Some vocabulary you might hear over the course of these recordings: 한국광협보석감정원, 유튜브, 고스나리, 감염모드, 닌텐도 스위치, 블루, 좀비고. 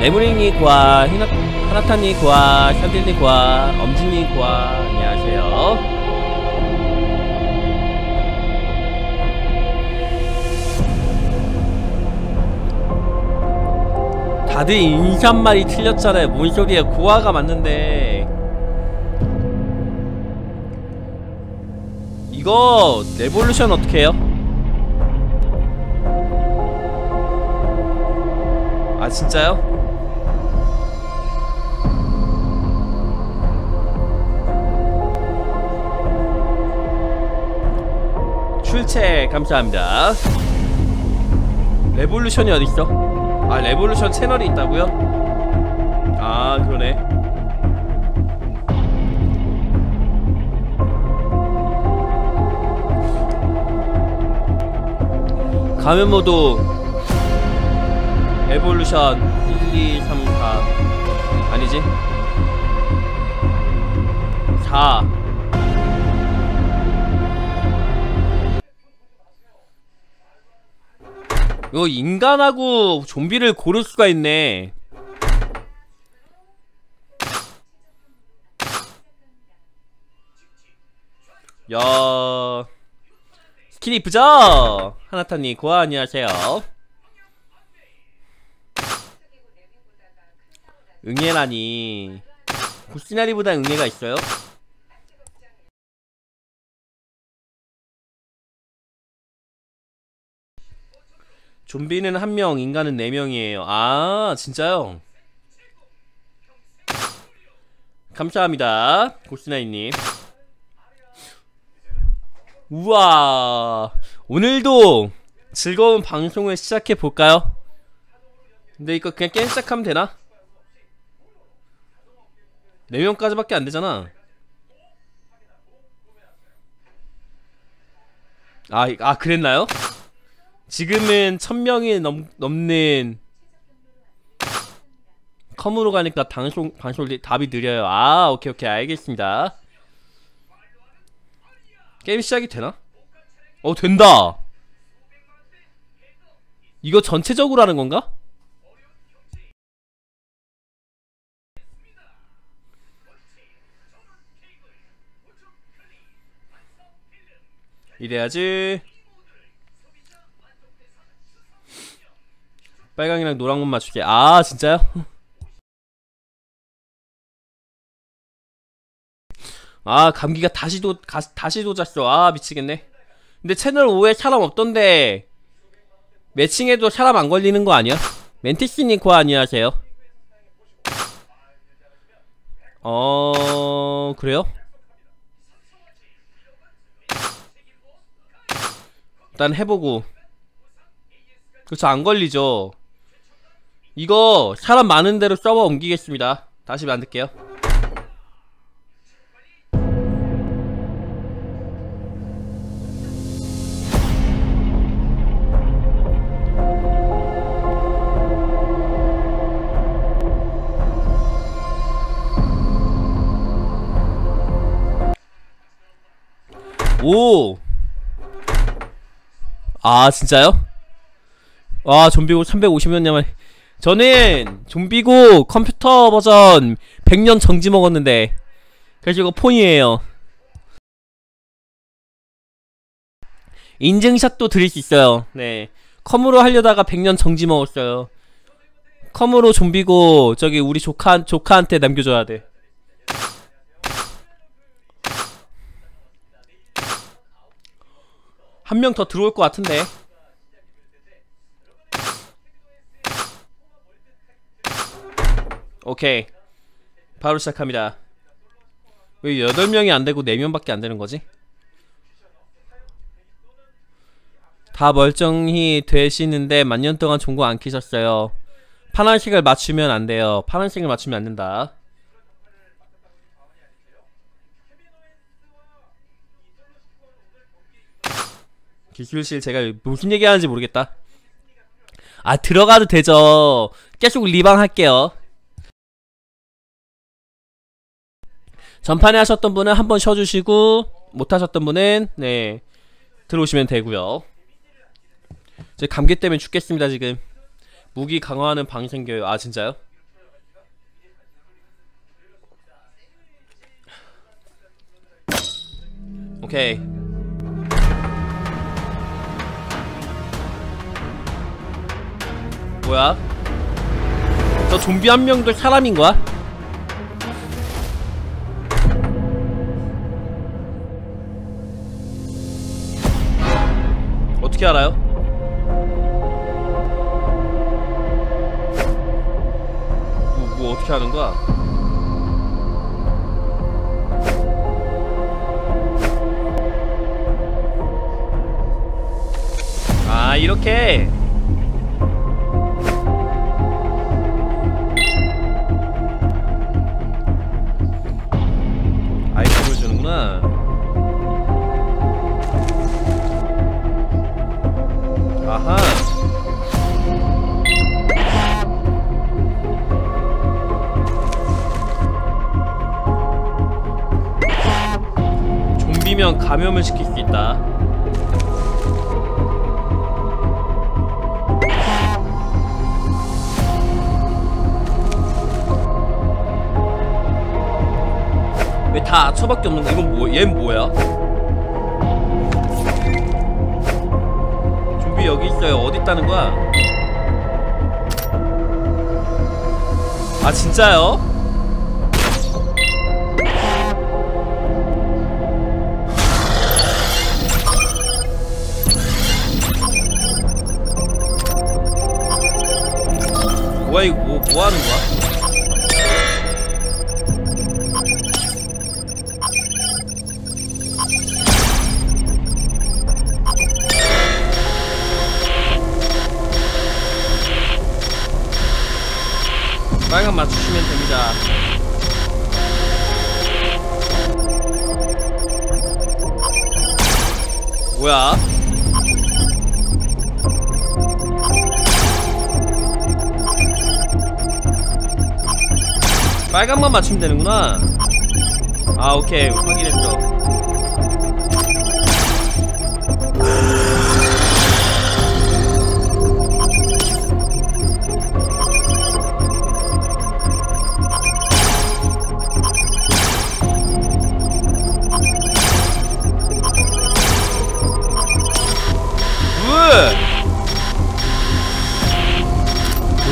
레브링이 고아, 하나타니 고아, 샤빌리 고아, 엄진이 고아, 안녕하세요. 다들 인사말이 틀렸잖아요. 뭔 소리야. 고아가 맞는데. 이거 레볼루션 어떻게 해요? 아 진짜요? 출첵 감사합니다. 레볼루션이 어딨어? 아, 레볼루션 채널이 있다고요? 아, 그러네. 가면모드 레볼루션 1, 2, 3, 4 아니지? 4 이거 인간하고 좀비를 고를 수가 있네. 야, 스킨 이쁘죠? 하나타님 고아 안녕하세요. 응애라니. 고스나리보다 응애가 있어요? 좀비는 1명, 인간은 4명이에요. 아, 진짜요? 감사합니다, 고스나리님. 우와, 오늘도 즐거운 방송을 시작해볼까요? 근데 이거 그냥 게임 시작하면 되나? 4명까지밖에 안되잖아. 아, 그랬나요? 지금은 1000명이 넘는 컴으로 가니까 방송 답이 느려요. 아, 오케이 오케이 알겠습니다. 게임 시작이 되나? 어, 된다. 이거 전체적으로 하는 건가? 이래야지. 빨강이랑 노랑만 맞출게. 아, 진짜요? 아, 감기가 다시 도졌어. 아, 미치겠네. 근데 채널 5에 사람 없던데 매칭해도 사람 안 걸리는 거 아니야? 멘티스님 고아 안녕하세요. 그래요? 일단 해보고. 그쵸, 안 걸리죠. 이거 사람 많은 데로 서버 옮기겠습니다. 다시 만들게요. 오! 아, 진짜요? 와, 좀비고 350년이야만. 저는 좀비고 컴퓨터 버전 100년 정지 먹었는데, 그래서 이거 폰이에요. 인증샷도 드릴 수 있어요. 네, 컴으로 하려다가 100년 정지 먹었어요. 컴으로 좀비고 저기 우리 조카한테 남겨줘야 돼. 한 명 더 들어올 것 같은데. 오케이, 바로 시작합니다. 왜 8명이 안되고 4명밖에 안되는거지? 다 멀쩡히 되시는데 만년동안 종고 안키셨어요. 파란색을 맞추면 안돼요. 파란색을 맞추면 안된다. 기술실 제가 무슨 얘기하는지 모르겠다. 아, 들어가도 되죠. 계속 리방할게요. 전판에 하셨던 분은 한번 쉬어주시고, 못하셨던 분은 네 들어오시면 되고요. 제 감기 때문에 죽겠습니다. 지금 무기 강화하는 방생교육. 아, 진짜요? 오케이. 뭐야? 저 좀비 한 명도 사람인 거야? 어떻게 알아요? 뭐 어떻게 하는 거야? 아, 이렇게. 아이템을 주는구나. 아하. 좀비면 감염을 시킬 수 있다. 왜 다 처밖에 없는 거? 이건 뭐? 얘는 뭐야? 좀비 여기 있어요. 어디 있다는 거야? 아 진짜요? 뭐야 이거? 뭐 하는 거야? 빨간 맞추시면 됩니다. 뭐야? 빨간만 맞추면 되는구나. 아, 오케이. 확인했어.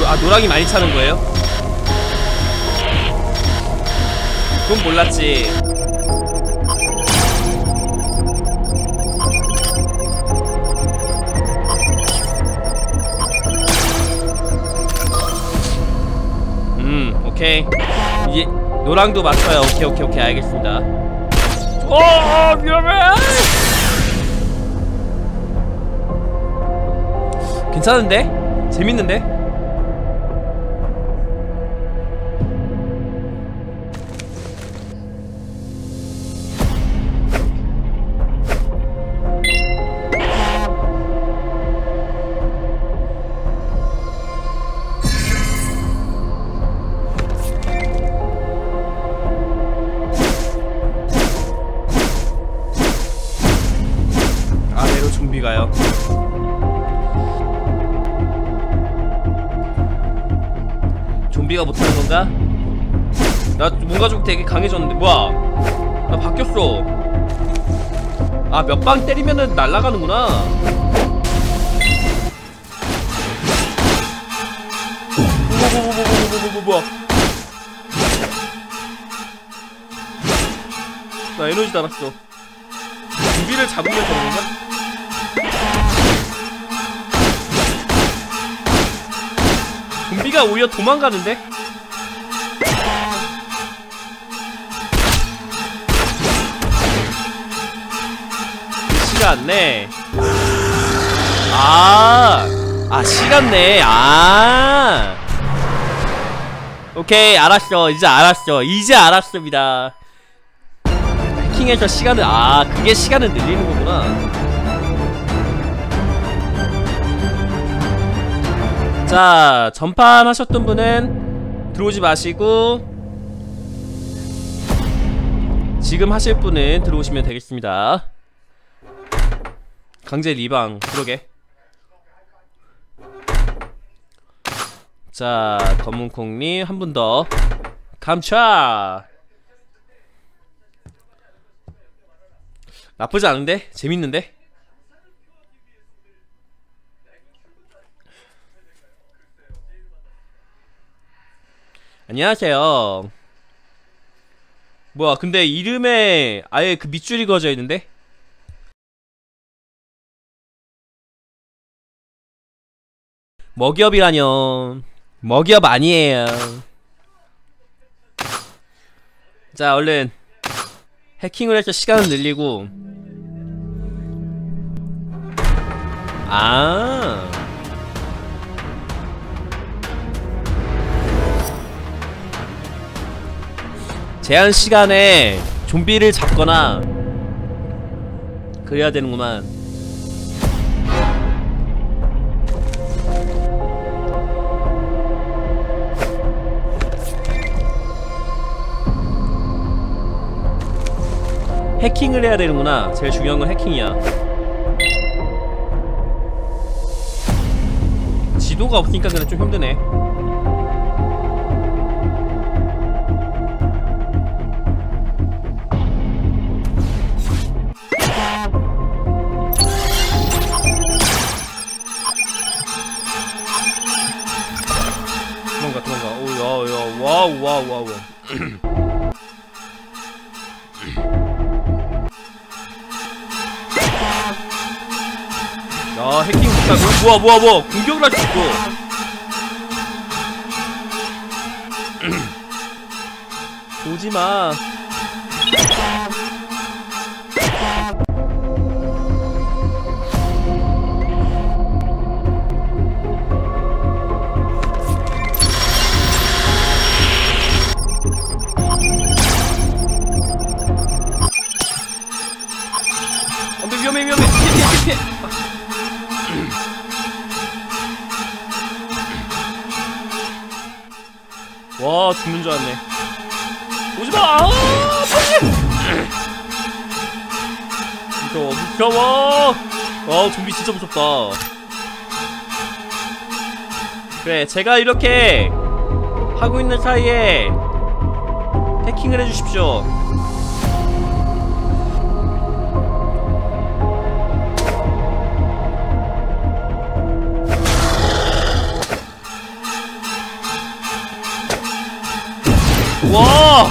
아, 노랑이 많이 차는 거예요? 그건 몰랐지. 오케이. 이제 노랑도 맞춰요. 오케이, 오케이, 오케이. 알겠습니다. 오, 위험해! 괜찮은데? 재밌는데? 아래로 좀비가요. 좀비가 못하는 건가? 나 뭔가 좀 되게 강해졌는데. 뭐야? 나 바뀌었어. 아, 몇 방 때리면은 날아가는구나. 뭐야? 나 에너지 달았어. 좀비를 잡으면 되는 건가? 좀비가 오히려 도망가는데? 시간네. 아 시간네. 아 오케이, 알았어. 이제 알았어. 이제 알았습니다. 해킹해서 시간을, 아 그게 시간을 늘리는 거구나. 자, 전판 하셨던 분은 들어오지 마시고 지금 하실 분은 들어오시면 되겠습니다. 강제 리방, 그러게. 자, 검은콩님 한 분 더 감차. 나쁘지 않은데? 재밌는데? 안녕하세요. 뭐야, 근데 이름에 아예 그 밑줄이 그어져 있는데? 먹이업이라뇨. 먹이업 아니에요. 자, 얼른 해킹을 해서 시간을 늘리고. 아, 제한 시간에 좀비를 잡거나 그래야 되는구만. 해킹을 해야 되는구나. 제일 중요한 건 해킹이야. 지도가 없으니까 그냥 좀 힘드네. 도망가. 와우. 야, 해킹 못하고 뭐야 공격을 하지 죽고. 오지마. 안돼, 위험해. 피해. 와, 죽는 줄 알았네. 오지마! 아, 무서워. 와, 좀비 진짜 무섭다. 그래, 제가 이렇게 하고 있는 사이에 해킹을 해주십시오. 와!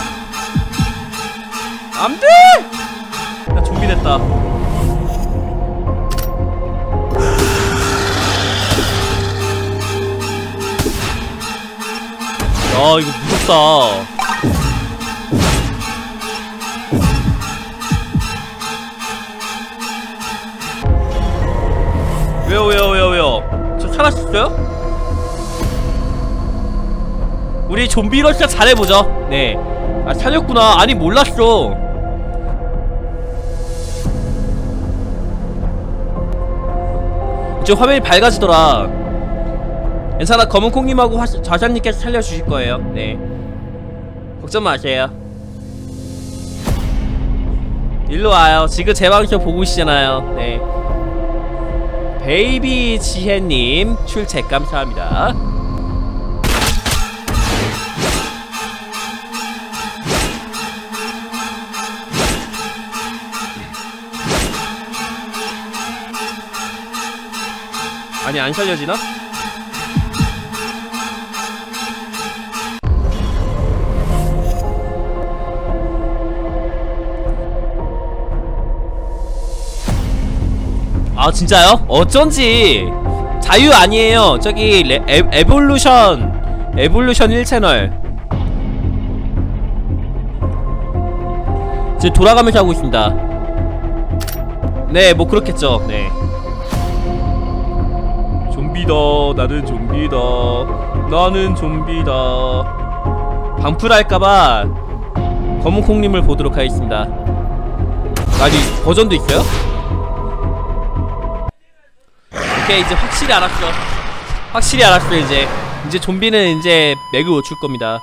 안 돼! 나 좀비 됐다. 야, 이거 무섭다. 왜요? 저 살았어요? 우리 좀비 러시아 잘해보죠. 네. 아, 살렸구나. 아니, 몰랐어. 이제 화면이 밝아지더라. 괜찮아. 검은콩님하고 좌장님께서 살려주실 거예요. 네. 걱정 마세요. 일로 와요. 지금 제 방송 보고 계시잖아요. 네. 베이비 지혜님, 출첵 감사합니다. 아니, 안 살려지나? 아, 진짜요? 어쩐지 자유 아니에요. 저기 에볼루션 1채널 지금 돌아가면서 하고 있습니다. 네, 뭐 그렇겠죠. 네. 좀비다. 나는 좀비다. 나는 좀비다. 방풀할까봐 검은콩님을 보도록 하겠습니다. 아니, 버전도 있어요? 오케이, 이제 확실히 알았어. 이제. 이제 좀비는 이제 맥을 못 출 겁니다.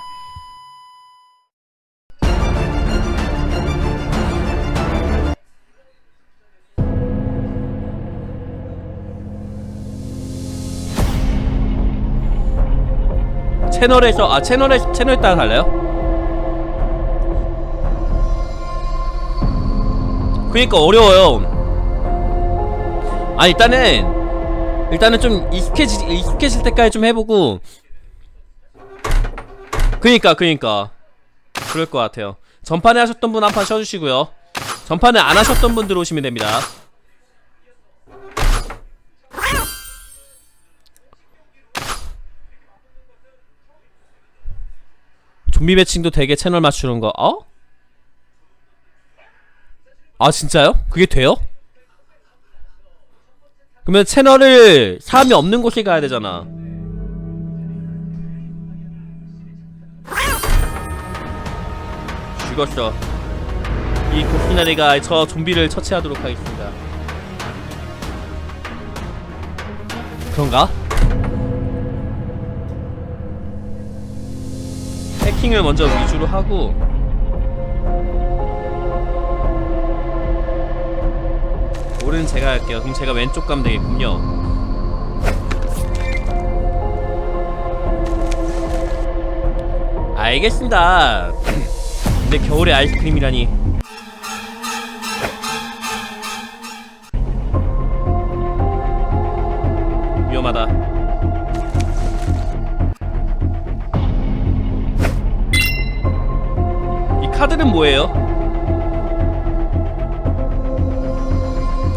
채널에서, 아, 채널 따라 달라요? 그니까 어려워요. 아 일단은 좀 익숙해질 때까지 좀 해보고. 그니까 그럴 것 같아요. 전판에 하셨던 분 한 판 쉬어주시고요, 전판에 안 하셨던 분 들어오시면 됩니다. 좀비 매칭도 되게 채널 맞추는 거, 어? 아 진짜요? 그게 돼요? 그러면 채널을 사람이 없는 곳에 가야 되잖아. 죽었어. 이 고스나리가 저 좀비를 처치하도록 하겠습니다. 그런가? 해킹을 먼저 위주로 하고. 오른 제가 할게요. 그럼 제가 왼쪽 가면 되겠군요. 알겠습니다. 근데 겨울에 아이스크림이라니. 위험하다. 이 카드는 뭐예요?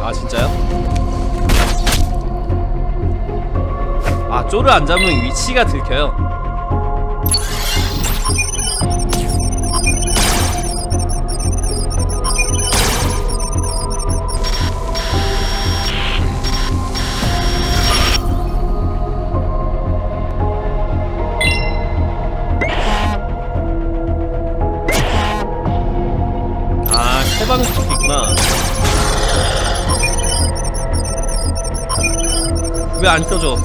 아 진짜요? 아 쪼를 안 잡으면 위치가 들켜요. 왜 안 켜져?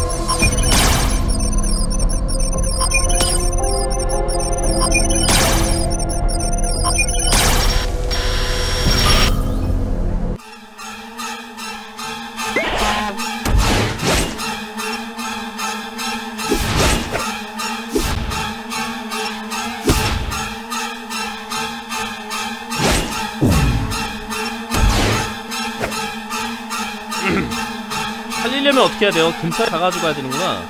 어떻게 해야 돼요? 근처에 가가지고 가야 되는구나.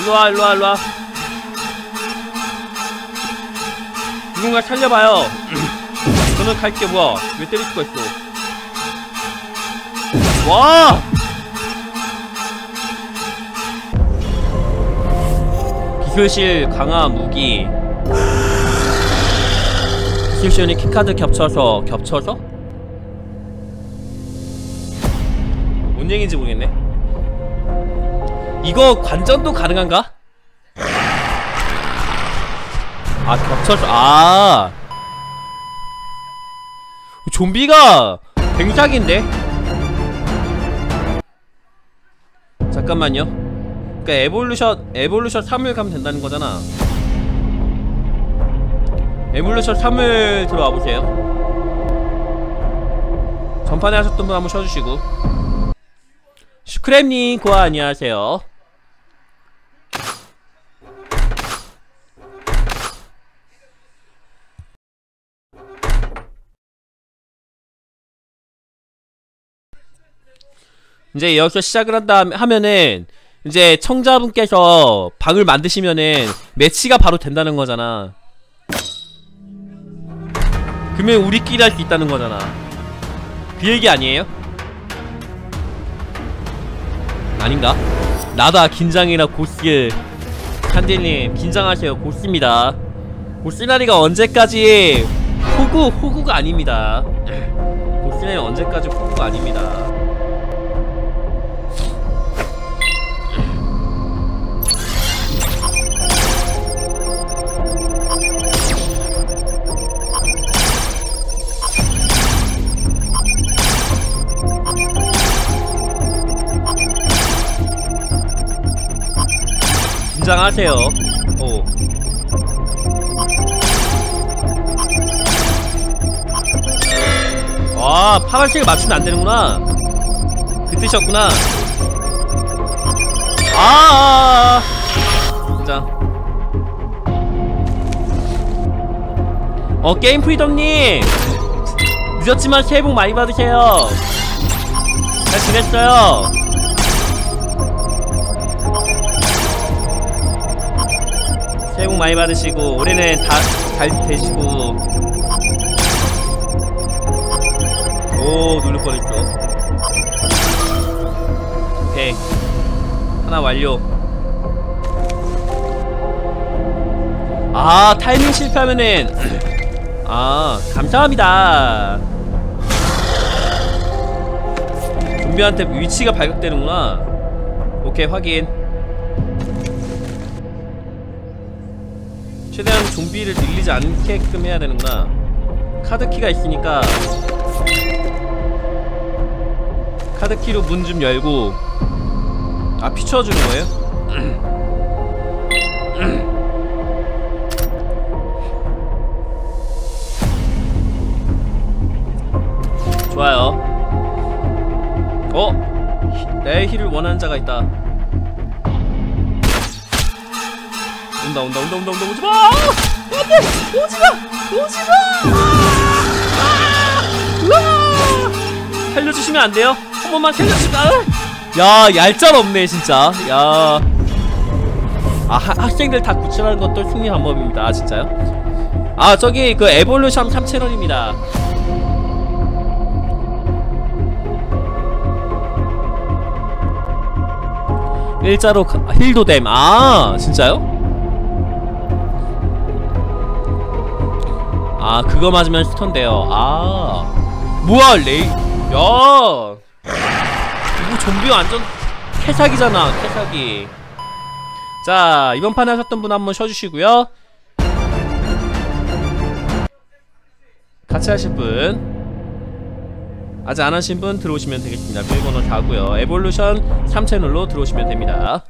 일로와 일로와 일로와. 누군가 살려봐요. 저는 갈게. 뭐야 왜 때릴 수가 있어. 와 기술실 강화 무기. 기술실이 키카드 겹쳐서? 뭔 얘기인지 모르겠네. 이거 관전도 가능한가? 아 겹쳐서. 아 좀비가 뱅작인데? 잠깐만요. 그니까 에볼루션 3을 가면 된다는 거잖아. 에볼루션 3을 들어와 보세요. 전판에 하셨던 분 한번 쉬어주시고. 슈크랩님 고아 안녕하세요. 이제 여기서 시작을 한 다음에 하면은 이제 청자분께서 방을 만드시면은 매치가 바로 된다는 거잖아. 그러면 우리끼리 할 수 있다는 거잖아. 그 얘기 아니에요? 아닌가? 나다 긴장이라 고스. 칸딜님 긴장하세요. 고스입니다. 고스나리가 언제까지 호구가 아닙니다. 고스나리 언제까지 호구가 아닙니다. 긴장하세요. 오. 와, 파란색을 맞추면 안 되는구나. 그 뜻이었구나. 아, 긴장. 게임 프리덤님. 늦었지만 새해 복 많이 받으세요. 잘 지냈어요. 새해 복 많이 받으시고 올해는 다 잘 되시고. 오, 누를 뻔했죠. 오케이, 하나 완료. 아, 타이밍 실패하면은 아, 감사합니다. 좀비한테 위치가 발각되는구나. 오케이, 확인. 최대한 좀비를 늘리지 않게끔 해야 되는구나. 카드키가 있으니까 카드키로 문 좀 열고. 아, 비춰주는 거예요? 좋아요. 어? 내 힐을 원하는 자가 있다. 온다. 오지마! 안돼! 오지마! 으아! 살려주시면 안 돼요? 한 번만 살려주시면. 야, 얄짤 없네 진짜. 야. 아, 학생들 다 구출하는 것도 흉리 방법입니다. 아, 진짜요? 아, 저기 그 에볼루션 3채널입니다. 일자로 힐도 됨. 아, 진짜요? 아, 그거 맞으면 스턴데요. 아, 뭐야 레이. 야, 이거 좀비 완전 캐사기잖아, 캐사기. 자, 이번 판에 하셨던 분 한번 쉬어주시고요. 같이 하실 분, 아직 안 하신 분 들어오시면 되겠습니다. 비밀번호 다고요. 에볼루션 3채널로 들어오시면 됩니다.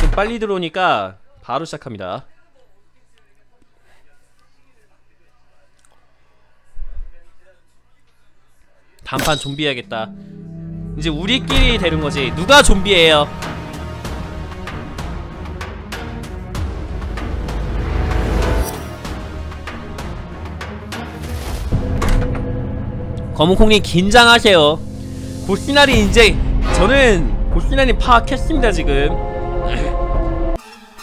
좀 빨리 들어오니까 바로 시작합니다. 단판 좀비 해야겠다. 이제 우리끼리 되는 거지. 누가 좀비예요? 검은콩님 긴장하세요. 고스나리, 이제 저는 고스나리 파악했습니다. 지금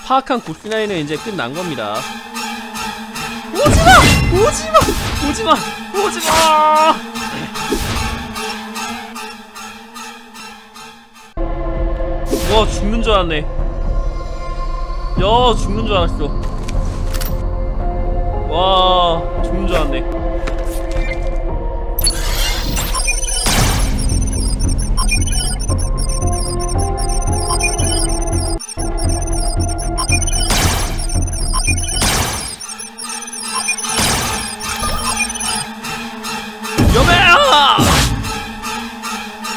파악한 고스나리는 이제 끝난 겁니다. 오지마! 와, 죽는 줄 알았네. 야, 죽는 줄 알았어. 와, 죽는 줄 알았네.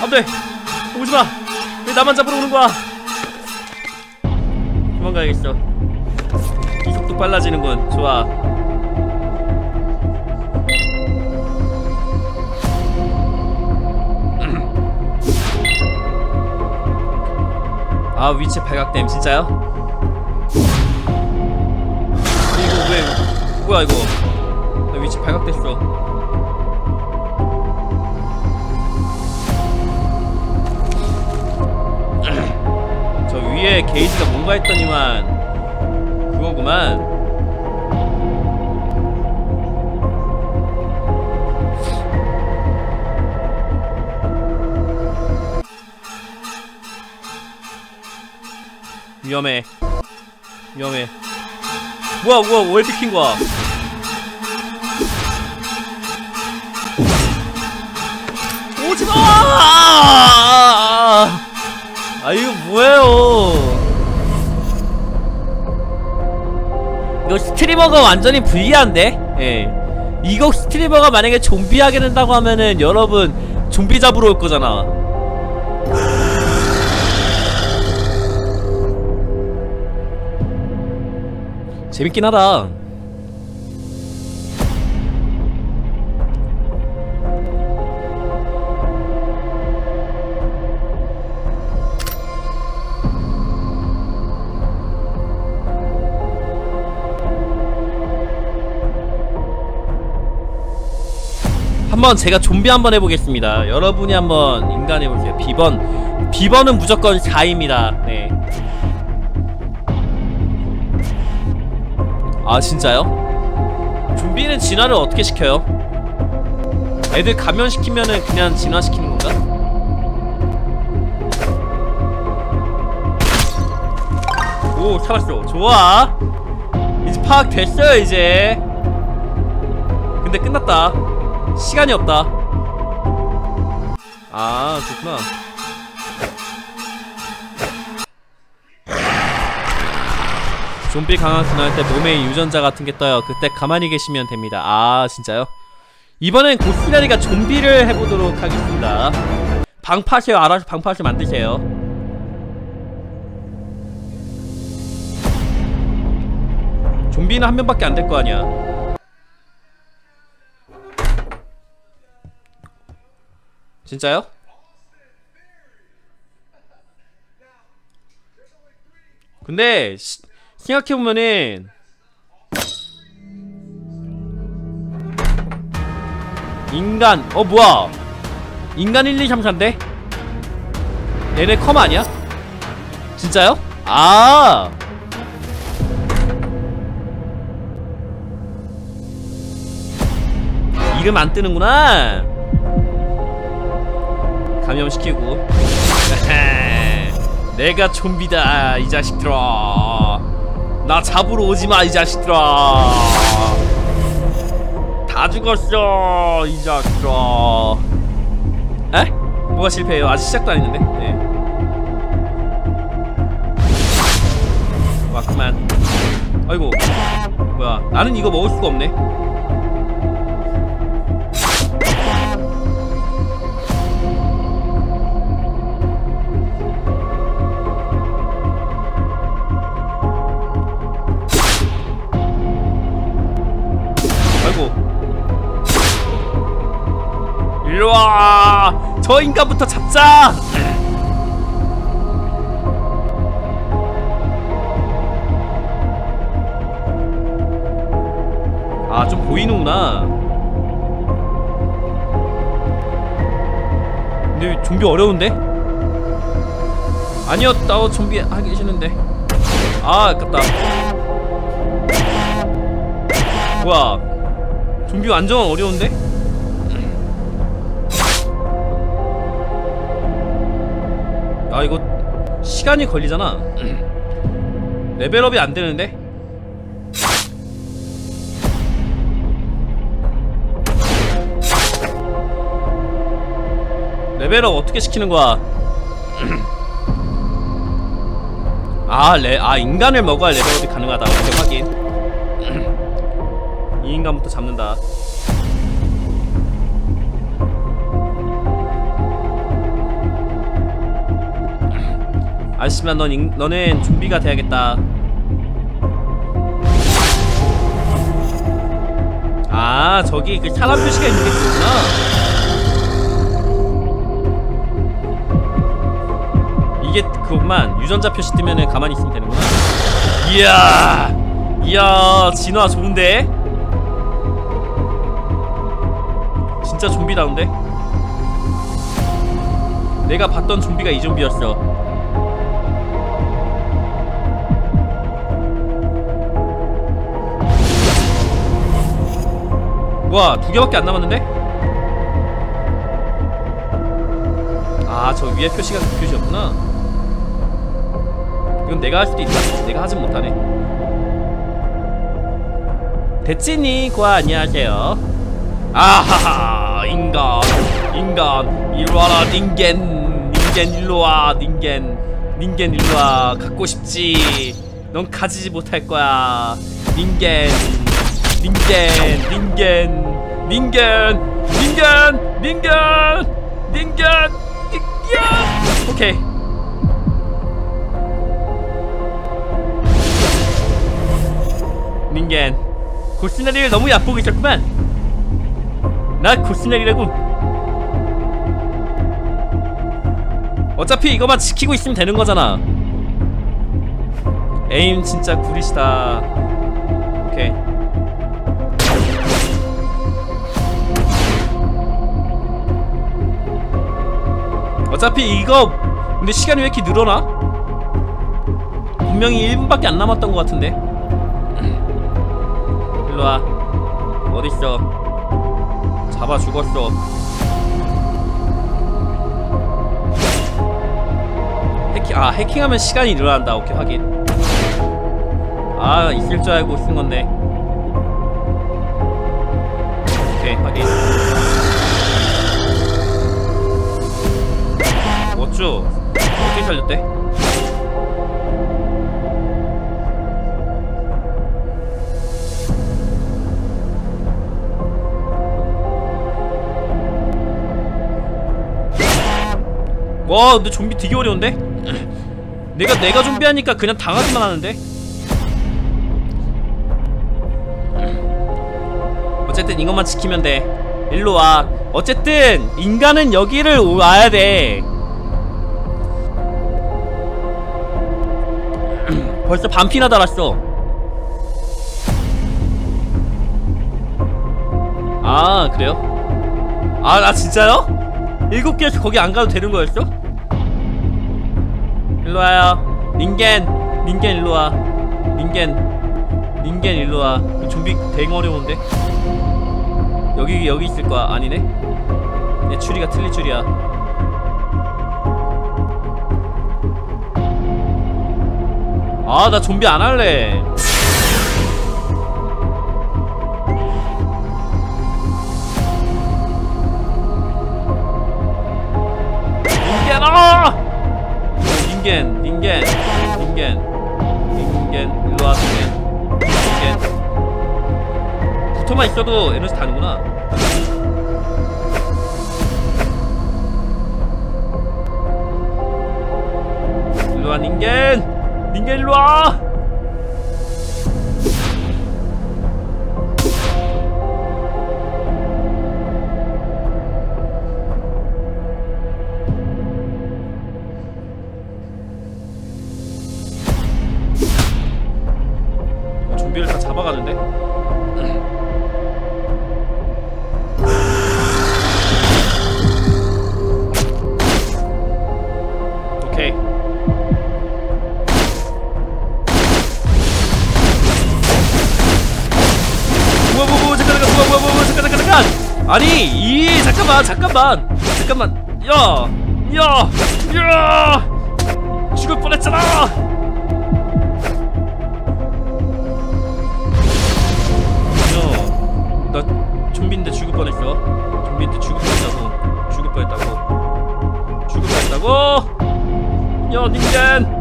안돼! 오지마! 왜 나만 잡으러 오는거야? 도망가야겠어. 이 속도 빨라지는군. 좋아. 아, 위치 발각됨. 진짜요? 이거 왜.. 뭐야 이거. 나 위치 발각됐어. 저 위에 게이지가 뭔가 했더니만 그거구만. 위험해. 뭐야 왜 이렇게 킨 거야? 오지마! 아, 이거 뭐예요? 이거 스트리머가 완전히 불리한데? 예. 이거 스트리머가 만약에 좀비 하게 된다고 하면은 여러분 좀비 잡으러 올 거잖아. 재밌긴 하다. 한번 제가 좀비 한번 해보겠습니다. 여러분이 한번 인간 해보세요. 비번. 비번은 무조건 4입니다. 네. 아 진짜요? 좀비는 진화를 어떻게 시켜요? 애들 감염시키면은 그냥 진화시키는 건가? 오, 잡았어. 좋아. 이제 파악됐어요, 이제. 근데 끝났다. 시간이 없다. 아, 좋구나. 좀비 강화 진화할 때 몸에 유전자 같은 게 떠요. 그때 가만히 계시면 됩니다. 아, 진짜요? 이번엔 고스나리가 좀비를 해보도록 하겠습니다. 방파쇠 알아서 방파쇠 만드세요. 좀비는 한 명밖에 안 될 거 아니야. 진짜요? 근데 생각해보면은 인간, 어 뭐야, 인간 1234인데? 얘네 컴 아니야? 진짜요? 아, 이름 안 뜨는구나. 감염시키고. 내가 좀비다 이 자식들아. 나 잡으러 오지마 이 자식들아. 다 죽었어 이 자식들아. 에? 뭐가 실패해요? 아직 시작도 안 했는데. 네. 왔구만. 아이고 뭐야, 나는 이거 먹을 수가 없네. 일로와! 저 인간부터 잡자! 아, 좀 보이는구나. 근데 좀비 어려운데? 아니었다, 좀비 하기 싫은데. 아, 아깝다. 뭐야, 좀비 완전 어려운데? 아 이거 시간이 걸리잖아. 레벨업이 안 되는데? 레벨업 어떻게 시키는 거야? 아 인간을 먹어야 레벨업이 가능하다. 오케이, 확인. 이 인간부터 잡는다. 아저씨만 너는 좀비가 돼야겠다. 아 저기 그 사람 표시가 있는 게 있구나. 이게 그것만 유전자 표시 뜨면은 가만히 있으면 되는구나. 이야 진화 좋은데? 진짜 좀비다운데? 내가 봤던 좀비가 이 좀비였어. 와, 2개밖에 안 남았는데? 아, 저 위에 표시가 그 표시였구나. 이건 내가 할 수도 있다. 내가 하진 못하네. 대치니 고아 안녕하세요. 아하하, 인간 일로와라. 닌겐 일로와. 닌겐 일로와. 갖고 싶지. 넌 가지지 못할 거야. 닌겐. 오케이. 닌겐. 고스나리를 너무 얕보고 있었구만. 나 고스나리라고. 어차피 이거만 지키고 있으면 되는 거잖아. 에임 진짜 구리시다. 오케이. 어차피 이거 근데 시간이 왜 이렇게 늘어나? 분명히 1분밖에 안 남았던 것 같은데. 일로와. 어딨어? 잡아 죽었어. 해킹, 아 해킹하면 시간이 늘어난다. 오케이 확인. 아 있을 줄 알고 쓴 건데. 오케이 확인. 어쭈 어떻게 살렸대? 와 근데 좀비 되게 어려운데? 내가 좀비하니까 그냥 당하기만 하는데? 어쨌든 이것만 지키면 돼. 일로와. 어쨌든 인간은 여기를 와야 돼. 벌써 반피나 달았어. 아 그래요? 아 나 진짜요? 7개에서 거기 안 가도 되는 거였어? 일로와요. 닌겐 닌겐 일로와. 닌겐 닌겐 일로와. 좀비 되게 어려운데? 여기 있을 거야. 아니네? 내 추리가 틀릴 줄이야. 아, 나 좀비 안 할래. 닌겐, 아! 닌겐, 닌겐, 닌겐, 닌겐, 일로 와, 닌겐, 닌겐. 붙어만 있어도 에너지 다는구나. 일로 와, 닌겐. 닌겐 일로와! 좀비를 다 잡아가는데? 오케이 아니 이 잠깐만 야 죽을 뻔했잖아. 나 좀비인데 죽을 뻔했어. 좀비인데 죽을 뻔했다고. 야 닌겐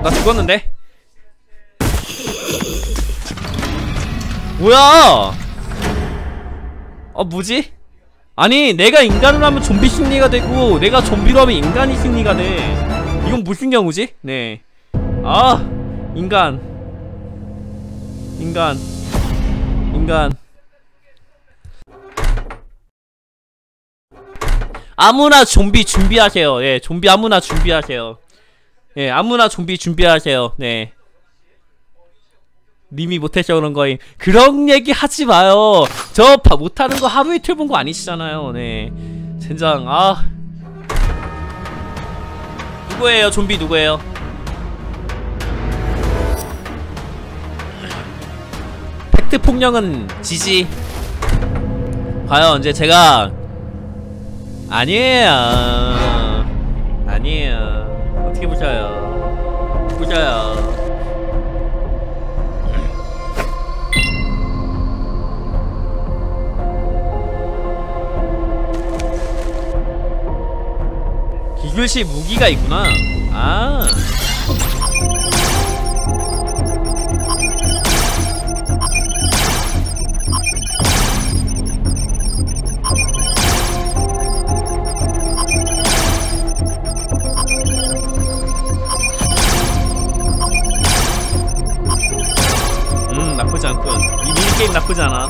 나 죽었는데? 뭐야? 뭐지? 아니 내가 인간으로 하면 좀비 심리가 되고 내가 좀비로 하면 인간이 심리가 돼. 이건 무슨 경우지? 네. 아 인간 아무나 좀비 준비하세요. 예 좀비 아무나 준비하세요. 예, 아무나 좀비 준비하세요. 네. 님이 못해서 그런 거임. 그런 얘기 하지 마요. 저 못하는 거 하루 이틀 본 거 아니시잖아요. 네. 젠장, 아. 누구예요? 좀비 누구예요? 팩트 폭력은 지지. 과연 이제 제가. 아니에요. 어떻게 보셔요. 기술시 무기가 있구나. 아. 나쁘지 않군. 이 미니게임 나쁘지 않아.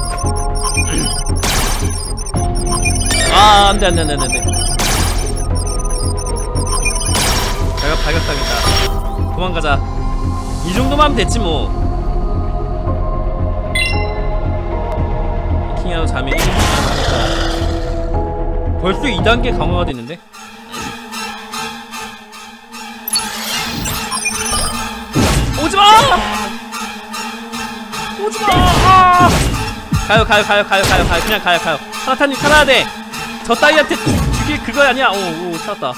아 안돼. 내가 발각당했다. 도망가자. 이 정도만 하면 됐지 뭐. 해킹하고 자면 1분. 벌써 2단계 강화가 됐는데? 오지마! 오지마! 아! 가요. 그냥 가요. 사탄님 살아야 돼! 저 따위한테 죽일 그거 아니야? 오, 살았다.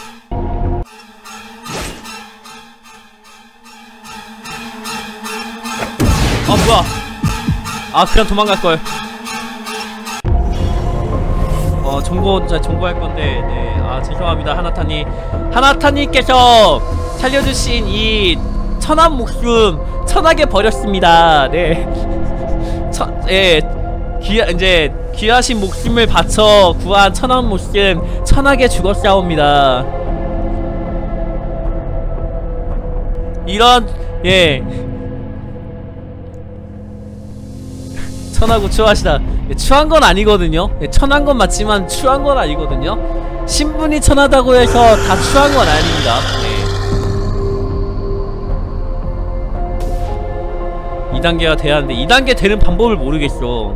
아 뭐야? 아 그냥 도망갈걸. 정보할건데 네, 아 죄송합니다. 하나타님께서 살려주신 이 천한 목숨 천하게 버렸습니다. 네. 이제 귀하신 목숨을 바쳐 구한 천한 목숨 천하게 죽었사옵니다. 이런 천하고 추하시다. 추한건 아니거든요. 천한건 맞지만 추한건 아니거든요. 신분이 천하다고 해서 다 추한건 아닙니다. 네. 2단계가 돼야 하는데 2단계 되는 방법을 모르겠어.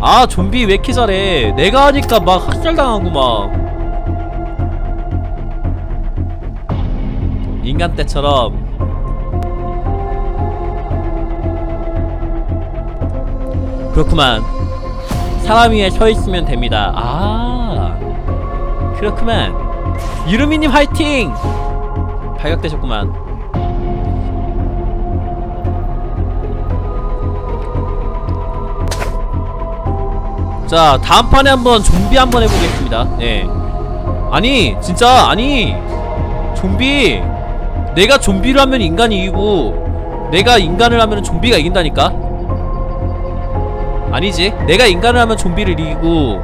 아 좀비 왜 이렇게 잘해. 내가 하니까 막 학살당하고 막 인간 때처럼. 그렇구만. 사람 위에 서있으면 됩니다. 아 그렇구만. 유루미님 화이팅! 발각되셨구만. 자 다음판에 한번 좀비 한번 해보겠습니다. 예. 아니 진짜 아니 좀비 내가 좀비를 하면 인간이 이기고 내가 인간을 하면 좀비가 이긴다니까? 아니지? 내가 인간을 하면 좀비를 이기고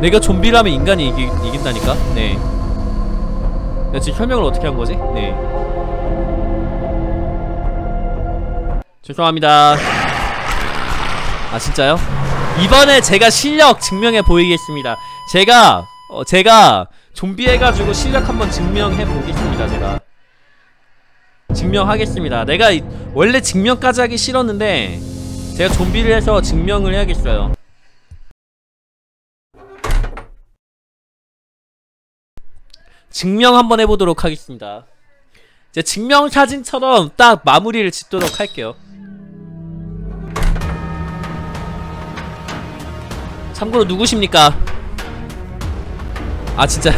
내가 좀비를 하면 인간이 이긴다니까? 네. 내가 지금 설명을 어떻게 한거지? 네. 죄송합니다. 아 진짜요? 이번에 제가 실력 증명해 보이겠습니다. 제가 좀비 해가지고 실력 한번 증명해 보겠습니다. 제가 증명하겠습니다. 내가 원래 증명까지 하기 싫었는데 제가 좀비를 해서 증명을 해야겠어요. 증명 한번 해보도록 하겠습니다. 이제 증명사진처럼 딱 마무리를 짓도록 할게요. 참고로 누구십니까? 아 진짜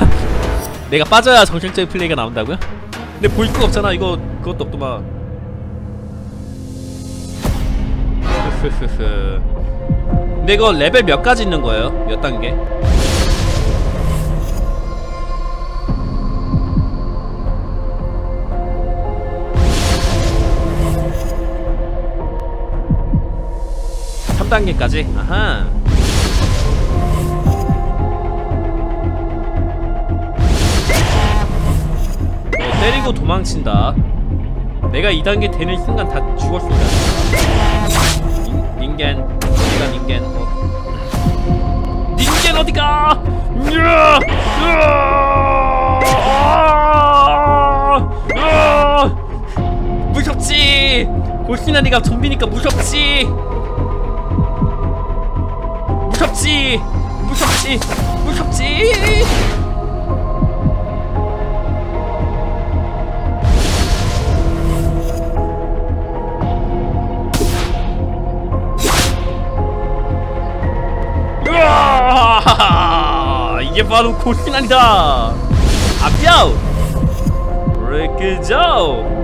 내가 빠져야 정신적인 플레이가 나온다고요? 근데 볼 수가 없잖아. 이거 그것도 없더만. 근데 이거 레벨 몇 가지 있는 거예요? 몇 단계? (3단계까지) 아하. 때리고 도망친다. 내가 2단계 되는 순간 다 죽었습니다. 닌겐 닌겐 어디가? 무섭지. 고스나리가 좀비니까 무섭지. 이게 바로 고스나리다. 아뼈 브레이크죠.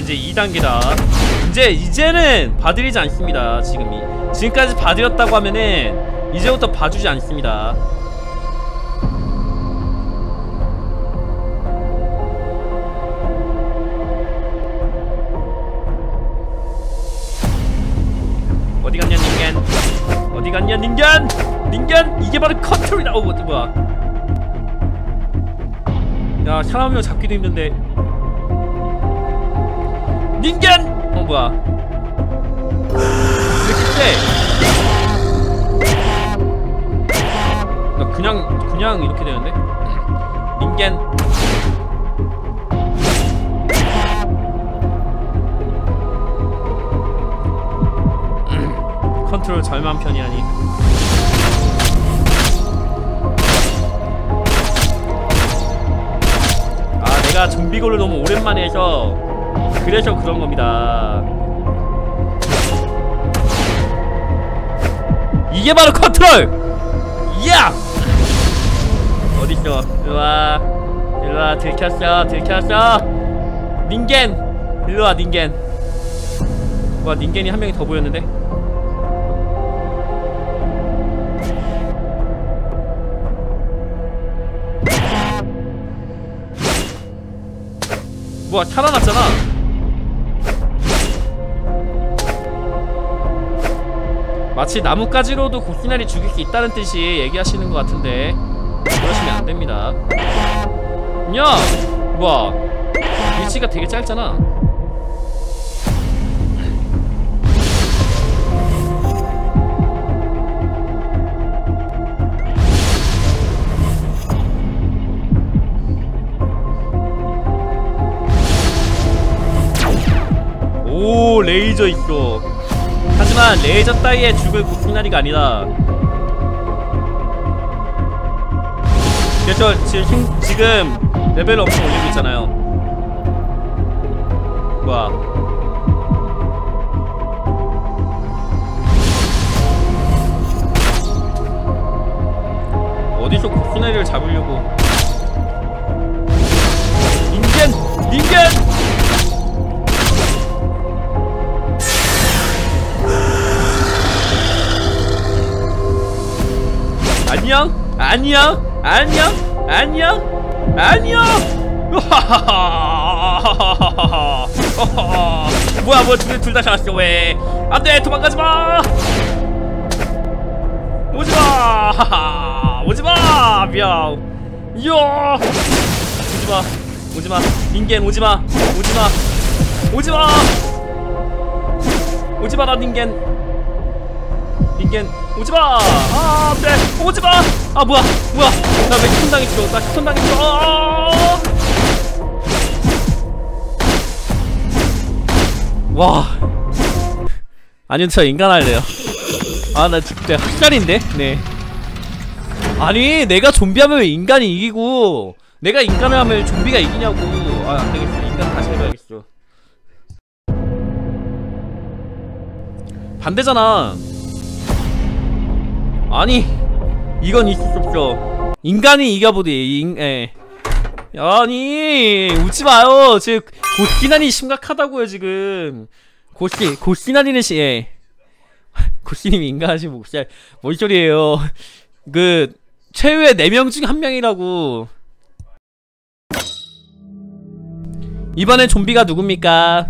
이제 2단계다. 이제는 봐드리지 않습니다. 지금까지 봐드렸다고 하면은 이제부터 봐주지 않습니다. 어디갔냐 닌겐! 닌겐! 이게 바로 컨트롤이다! 어 뭐야? 야 사람이랑 잡기도 힘든데 닌겐! 어 뭐야 이렇게 세. 그냥 이렇게 되는데? 닌겐. 컨트롤 절만 편이 아니 내가 좀비고를 너무 오랜만에 해서 그래서 그런 겁니다. 이게 바로 컨트롤! 이야! 어딨어? 일로와 일로와. 들켰어 닌겐! 일로와 닌겐. 와 닌겐이 한 명이 더 보였는데? 뭐야 살아났잖아. 마치 나뭇가지로도 고스나리 죽일 수 있다는 듯이 얘기하시는 것 같은데 그러시면 안 됩니다. 야! 뭐야 위치가 되게 짧잖아. 오 레이저 있어. 하지만 레이저 따위에 죽을 고스나리가 아니다. 그래서 지금 레벨을 엄청 올리고 있잖아요. 뭐야 어디서 고스나리를 잡으려고. 닌겐! 안녕. 뭐야 둘 다 살았어. 왜 안돼 도망가지 마. 오지 마. 오지 마. 미야오. 요. 오지 마. 오지 마. 닌겐 오지 마. 오지 마. 오지 마. 오지 마라 닌겐. 닌겐 오지마! 아 안돼! 오지마! 아 뭐야 나 왜 시선당했어. 아 와 아니 저 인간 할래요. 아 나 진짜 학살인데? 네 아니 내가 좀비하면 왜 인간이 이기고 내가 인간을 하면 좀비가 이기냐고. 아 안되겠어 인간 다시 해봐야겠어. 반대잖아. 아니 이건 있을 수 없죠. 인간이 이겨보디. 아니 웃지마요. 지금 고스나리 심각하다고요. 지금 고스나리는 고스님이 인간하시면 목살 뭔 소리예요. 그 최후의 4명 중 1명이라고. 이번엔 좀비가 누굽니까?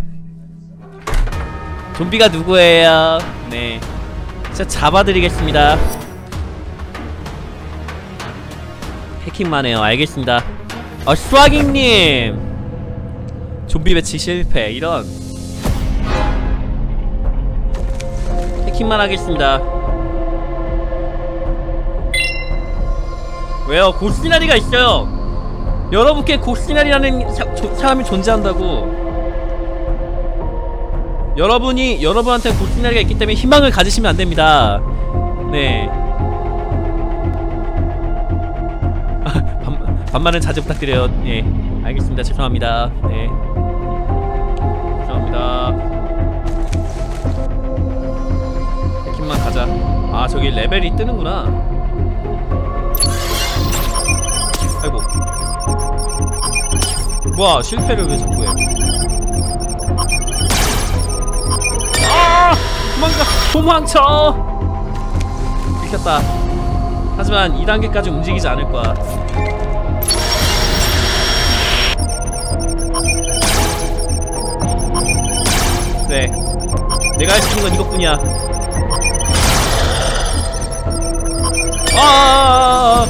좀비가 누구예요? 네 진짜 잡아드리겠습니다. 해킹만 해요. 알겠습니다. 아 수학잉님 좀비 배치 실패. 이런 해킹만 하겠습니다. 왜요? 고스나리가 있어요. 여러분께 고스나리라는 사람이 존재한다고. 여러분한테 고스나리가 있기 때문에 희망을 가지시면 안됩니다. 네 반말은 자제 부탁드려요. 예, 알겠습니다. 죄송합니다. 네, 죄송합니다. 해킹만 가자. 아, 저기 레벨이 뜨는구나. 아이고. 뭐야, 실패를 왜 자꾸 해? 아, 도망가, 도망쳐. 미쳤다. 하지만 2단계까지 움직이지 않을 거야. 네 내가 할 수 있는 건 이것뿐이야. 아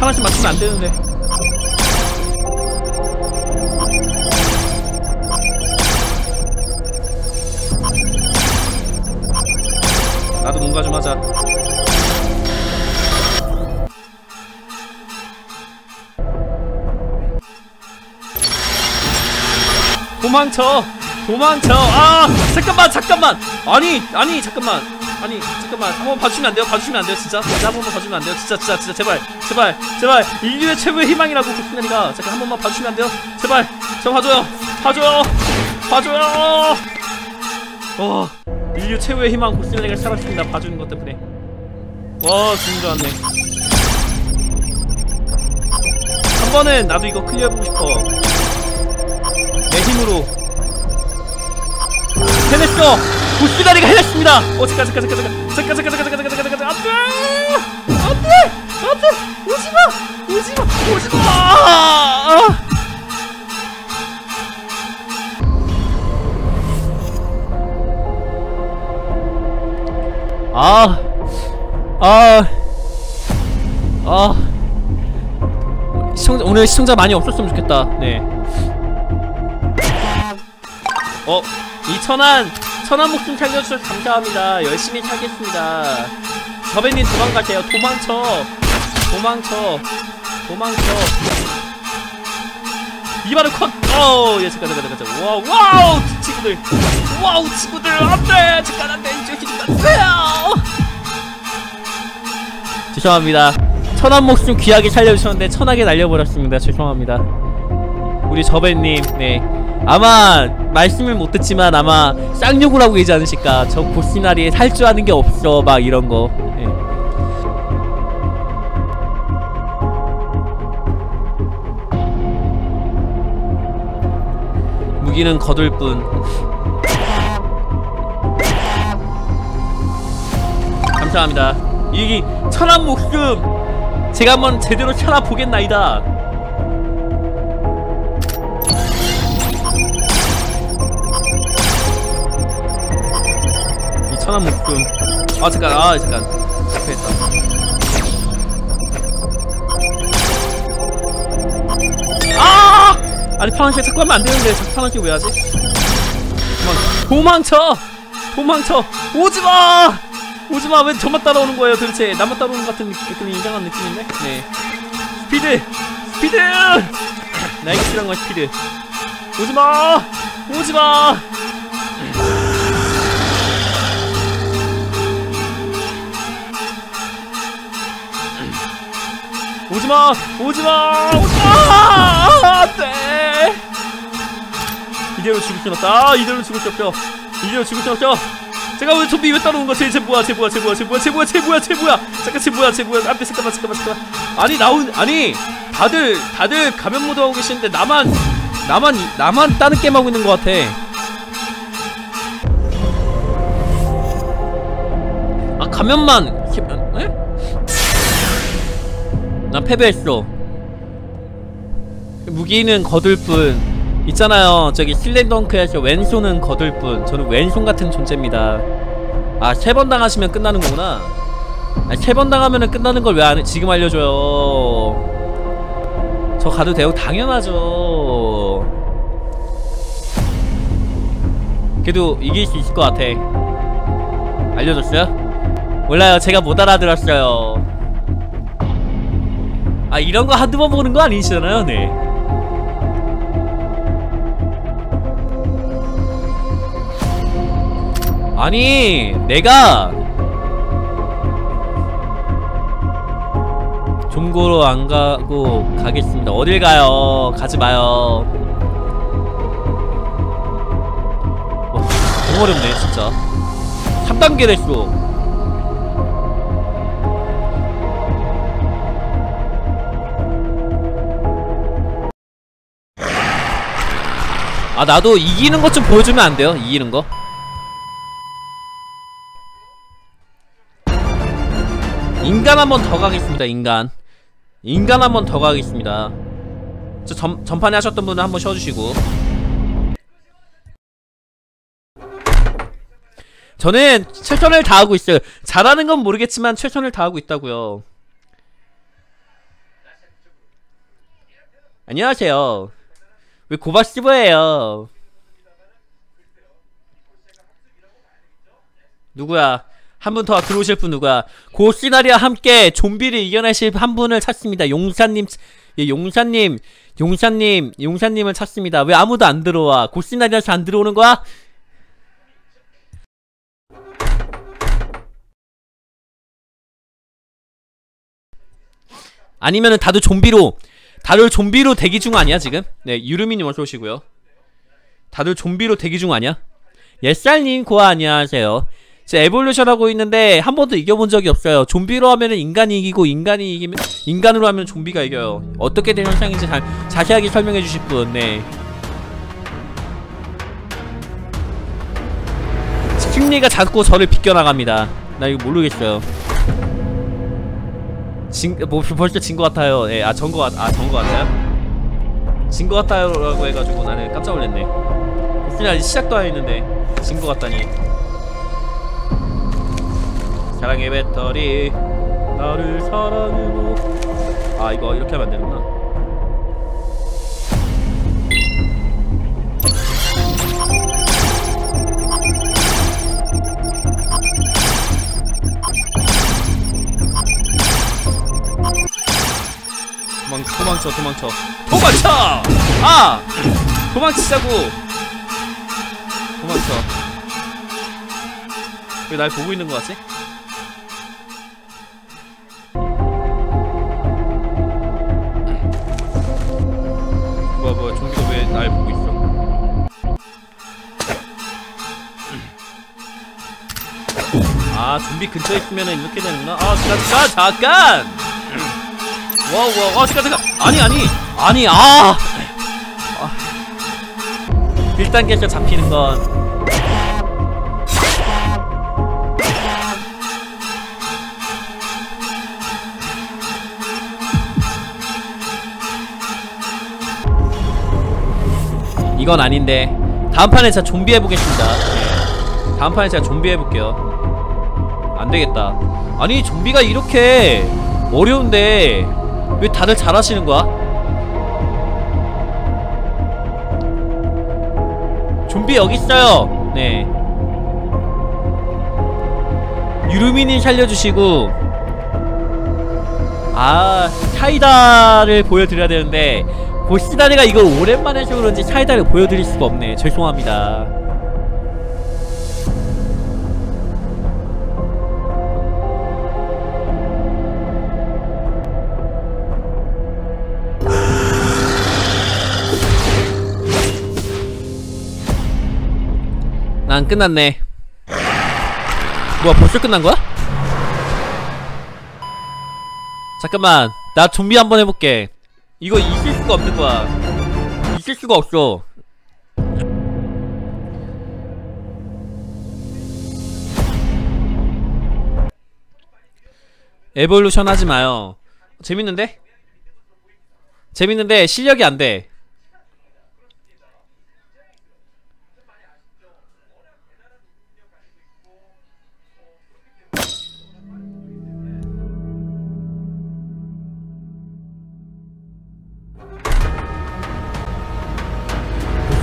하나씩 맞추면 안 되는데. 뭔가 좀 하자. 도망쳐! 도망쳐! 아! 잠깐만! 잠깐만! 아니 잠깐만! 아니 잠깐만! 한번 봐주시면 안돼요? 봐주시면 안돼요? 진짜? 진짜 한번만 봐주시면 안돼요? 진짜 제발 인류의 최후의 희망이라고 고스나리가. 잠깐 한번만 봐주시면 안돼요? 제발! 저 봐줘요! 봐줘요! 와, 인류 최후의 희망 고스나리가 사라집니다. 봐주는 것 때문에. 와, 죽는 줄 알았네. 한 번은 나도 이거 클리어해보고 싶어. 내 힘으로 해냈어! 고스나리가 해냈습니다! 어, 잠깐 안돼! 안돼! 오지마! 시청자, 오늘 시청자 많이 없었으면 좋겠다. 네. 이 천한 목숨 살려주셔서 감사합니다. 열심히 살겠습니다. 저배님 도망가세요. 도망쳐. 이발은 컷! 어우, 예, 잠깐. 와우, 친구들! 안 돼! 잠깐, 안 돼! 죄송합니다. 천한 목숨 귀하게 살려주셨는데, 천하게 날려버렸습니다. 죄송합니다. 우리 저배님, 네. 아마 말씀을 못듣지만 아마 쌍욕을 하고 계지 않으실까. 저 고스나리에 살주하는 게 없어 막 이런거. 예. 무기는 거둘 뿐. 감사합니다. 이 천한 목숨 제가 한번 제대로 살아보겠나이다. 천한 목숨. 잠깐. 실패했다. 아! 아니, 파란색 자꾸 하면 안 되는데, 자꾸 파란색 왜 하지? 도망쳐! 오지마! 왜 저만 따라오는 거예요, 도대체? 나만 따라오는 것 같은 그런 이상한 느낌인데? 네. 스피드! 나에게 필요한 건 스피드. 오지마! 오지마! 안돼! 이대로 죽을 수 없다. 이대로 죽을 수 없죠. 제가 오늘 좀비 왜 따라온 거야? 쟤 뭐야? 쟤 뭐야? 안돼, 잠깐만. 아니 다들 가면 모드 하고 계시는데 나만 다른 게임 하고 있는 것 같아. 아, 가면만. 에? 나 패배했어. 무기는 거둘 뿐. 있잖아요, 저기 슬램덩크에서 왼손은 거둘 뿐. 저는 왼손 같은 존재입니다. 아, 3번 당하시면 끝나는 거구나. 아니, 3번 당하면은 끝나는 걸 왜 지금 알려줘요? 저 가도 돼요? 당연하죠. 그래도 이길 수 있을 것 같아. 알려줬어요? 몰라요, 제가 못 알아들었어요. 아, 이런거 한두번 보는거 아니시잖아요. 네. 아니, 내가 좀고로 안가고 가겠습니다. 어딜가요? 가지마요. 와, 너무 어렵네 진짜. 3단계 됐어. 아, 나도 이기는 것 좀 보여주면 안 돼요? 이기는 거? 인간 한 번 더 가겠습니다. 인간 한 번 더 가겠습니다. 저 전판에 하셨던 분은 한 번 쉬어주시고. 저는 최선을 다하고 있어요. 잘하는 건 모르겠지만 최선을 다하고 있다고요. 안녕하세요. 왜 고바스버예요? 누구야? 한 분 더 들어오실 분 누가? 고스나리와 함께 좀비를 이겨내실 한 분을 찾습니다. 용사님, 예, 용사님을 찾습니다. 왜 아무도 안 들어와? 고스나리라서 안 들어오는 거야? 아니면은 다들 좀비로 대기 중 아니야 지금? 네, 유루미님 어서 오시고요. 다들 좀비로 대기 중 아니야? 예쌀님 고아 안녕하세요. 제가 에볼루션 하고 있는데 한 번도 이겨본 적이 없어요. 좀비로 하면은 인간이 이기고 인간이 이기면 인간으로 하면 좀비가 이겨요. 어떻게 된 현상인지 자세하게 설명해 주실 분. 네. 스팀리가 자꾸 저를 비껴나갑니다. 나 이거 모르겠어요. 벌써 진 것 같아요. 예, 아, 전 것 같아요? 진 것 같아요 라고 해가지고 나는 깜짝 놀랐네. 그냥 아직 시작도 안 했는데 진 것 같다니. 사랑의 배터리 나를 사랑으로. 아, 이거 이렇게 하면 안 되는구나. 도망쳐! 아! 도망치자고! 도망쳐. 왜 날 보고 있는 거 같지? 뭐야, 좀비가 왜 날 보고 있어? 아, 좀비 근처에 있으면은 이렇게 되는구나. 아, 잠깐! 와우, 아, 잠깐. 아니, 아! 1단계에서 잡히는 건. 이건 아닌데. 다음판에 제가 좀비 해보겠습니다. 네. 다음판에 제가 좀비 해볼게요. 안되겠다. 아니, 좀비가 이렇게 어려운데. 왜 다들 잘하시는 거야? 좀비 여기 있어요. 네. 유루미님 살려주시고. 아, 차이다를 보여드려야 되는데 고스나리가 이걸 오랜만에 해서 그런지 차이다를 보여드릴 수가 없네. 죄송합니다. 난 끝났네. 뭐야, 벌써 끝난거야? 잠깐만, 나 좀비 한번 해볼게. 이거 있을 수가 없는거야. 있을 수가 없어. 에볼루션 하지마요. 재밌는데? 재밌는데 실력이 안돼.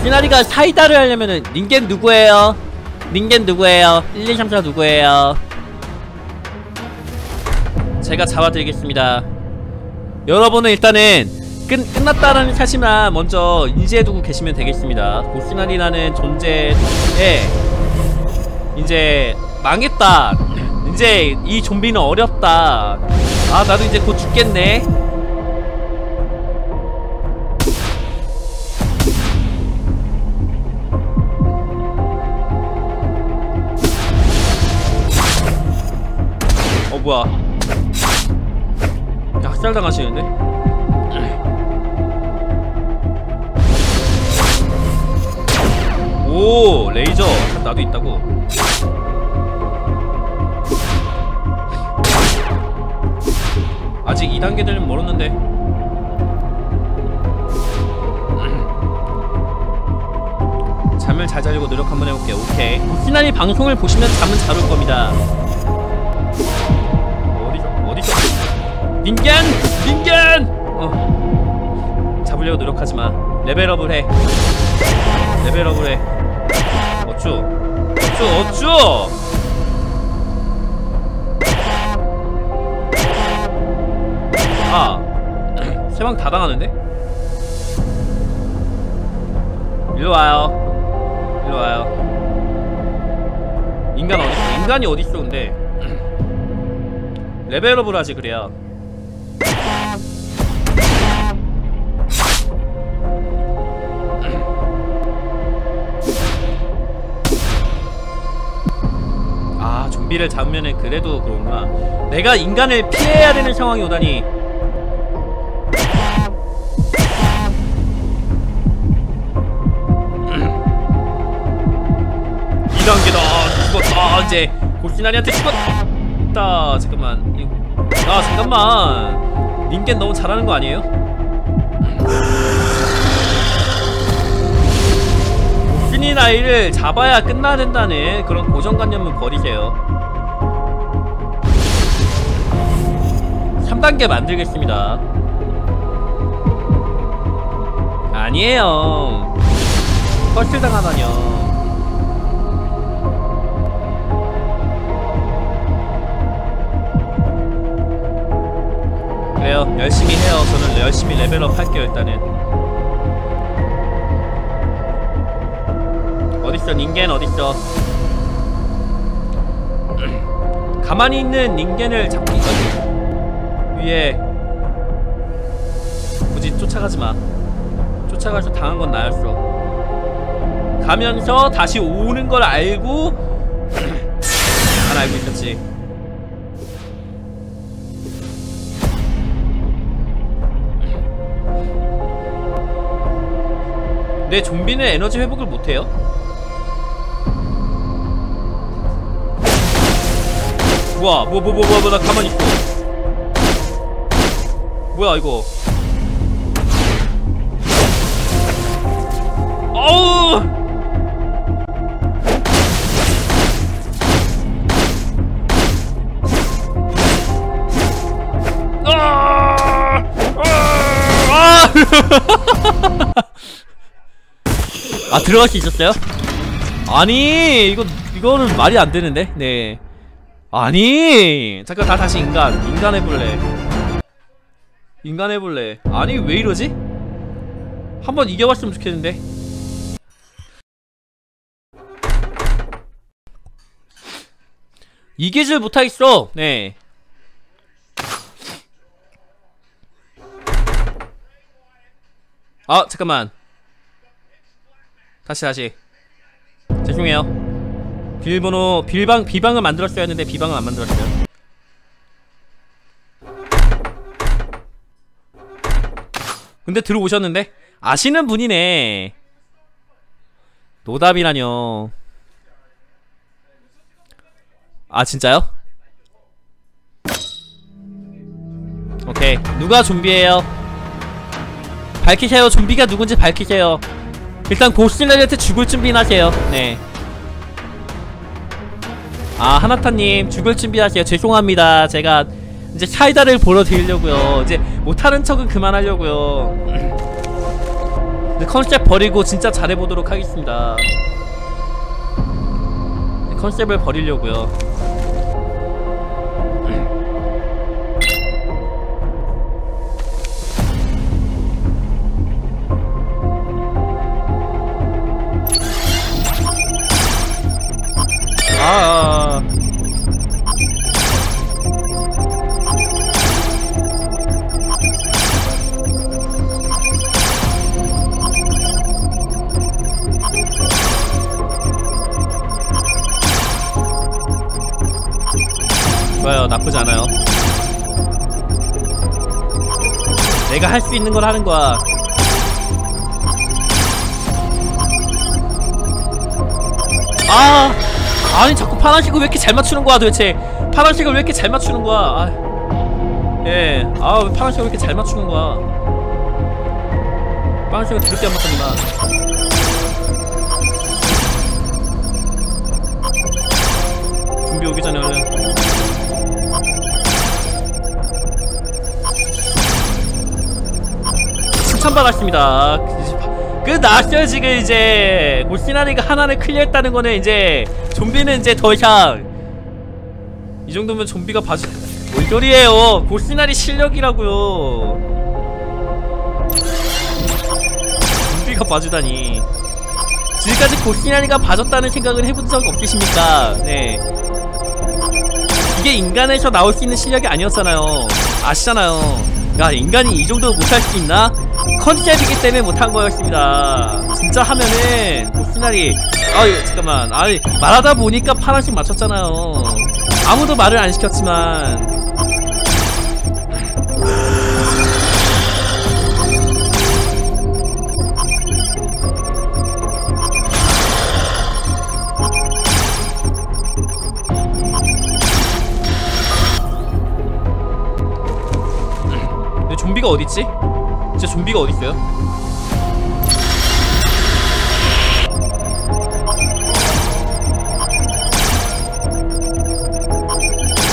고스나리가 사이다를 하려면은 닌겐 누구예요? 닌겐 누구예요? 1234 누구예요? 제가 잡아드리겠습니다. 여러분은 일단은 끝났다라는 사실만 먼저 인지해두고 계시면 되겠습니다. 고스나리라는 존재에 이제 망했다, 이제 이 좀비는 어렵다, 아 나도 이제 곧 죽겠네. 뭐야, 학살당하시는데? 오, 레이저 나도 있다고. 아직 2단계 되면 멀었는데. 잠을 잘 자려고 노력 한번 해볼게요. 오케이. 고스나리 방송을 보시면 잠은 잘 올 겁니다. 닌겐! 닌겐! 잡으려고 노력하지마. 레벨업을 해. 어쭈! 세 방 다 당하는데? 일로 와요. 일로 와요. 인간 어디? 인간이 어디 있어 근데? 레벨업을 하지 그래야. 아, 좀비를 잡으면은 그래도 그런구나. 내가 인간을 피해야 되는 상황이 오다니. 죽었다. 이제 고스나리한테 죽었다. 잠깐만. 아 잠깐만. 닌겐 너무 잘하는 거 아니에요? 고스나리를 잡아야 끝나된다는 그런 고정관념은 버리세요. 3단계 만들겠습니다. 아니에요. 펄스 당하다뇨. 그래요, 열심히 해요. 저는 열심히 레벨업 할게요. 일단은 어딨어 닌겐? 어딨어? 가만히 있는 닌겐을 잡고 있거든. 위에 굳이 쫓아가지마. 쫓아가서 당한건 나였어. 가면서 다시 오는걸 알고 난 알고 있었지. 내 좀비는 에너지 회복을 못해요? 우와 뭐야 나 가만히 있어. 뭐야 이거. 어우 아 들어갈 수 있었어요? 아니 이거는 말이 안 되는데. 네 아니 잠깐 다시 인간 해볼래. 아니 왜 이러지? 한번 이겨봤으면 좋겠는데. 이기질 못하겠어. 네 아 잠깐만. 다시 죄송해요. 비밀번호 비방을 만들었어야 했는데 비방을 안 만들었어요. 근데 들어오셨는데 아시는 분이네. 노답이라뇨. 아 진짜요? 오케이. 누가 좀비예요? 밝히세요. 좀비가 누군지 밝히세요. 일단 고스나리한테 죽을 준비는 하세요. 네. 아 하나타님 죽을 준비하세요. 죄송합니다. 제가 이제 사이다를 보러드리려고요. 이제 못하는 척은 그만하려고요. 근데 컨셉 버리고 진짜 잘해보도록 하겠습니다. 컨셉을 버리려고요. 좋아요. 나쁘지 않아요. 내가 할 수 있는 걸 하는 거야. 아 아니 자꾸 파란색을 왜 이렇게 잘 맞추는 거야 도대체. 파란색을 왜 이렇게 잘 맞추는 거야. 아, 예. 아 왜 파란색을 왜 이렇게 잘 맞추는 거야. 파란색을 드럽게 안 맞췄구나. 준비 오기 전에 얼른. 칭찬받았습니다. 끝났어요 지금. 이제 고스나리가 하나를 클리어했다는 거는 이제 좀비는 이제 더 이상 이 정도면 좀비가 봐주... 뭔 소리예요. 고스나리 실력이라고요. 고스나리가 봐주다니. 지금까지 고스나리가 봐줬다는 생각을 해본 적 없으십니까? 네. 이게 인간에서 나올 수 있는 실력이 아니었잖아요. 아시잖아요. 야, 인간이 이 정도 못할 수 있나? 컨셉이기 때문에 못한 거였습니다. 진짜 하면은 고스나리, 아유 잠깐만, 아유 말하다 보니까 파란색 맞췄잖아요. 아무도 말을 안 시켰지만. 좀비가 어딨지? 진짜 좀비가 어딨어요?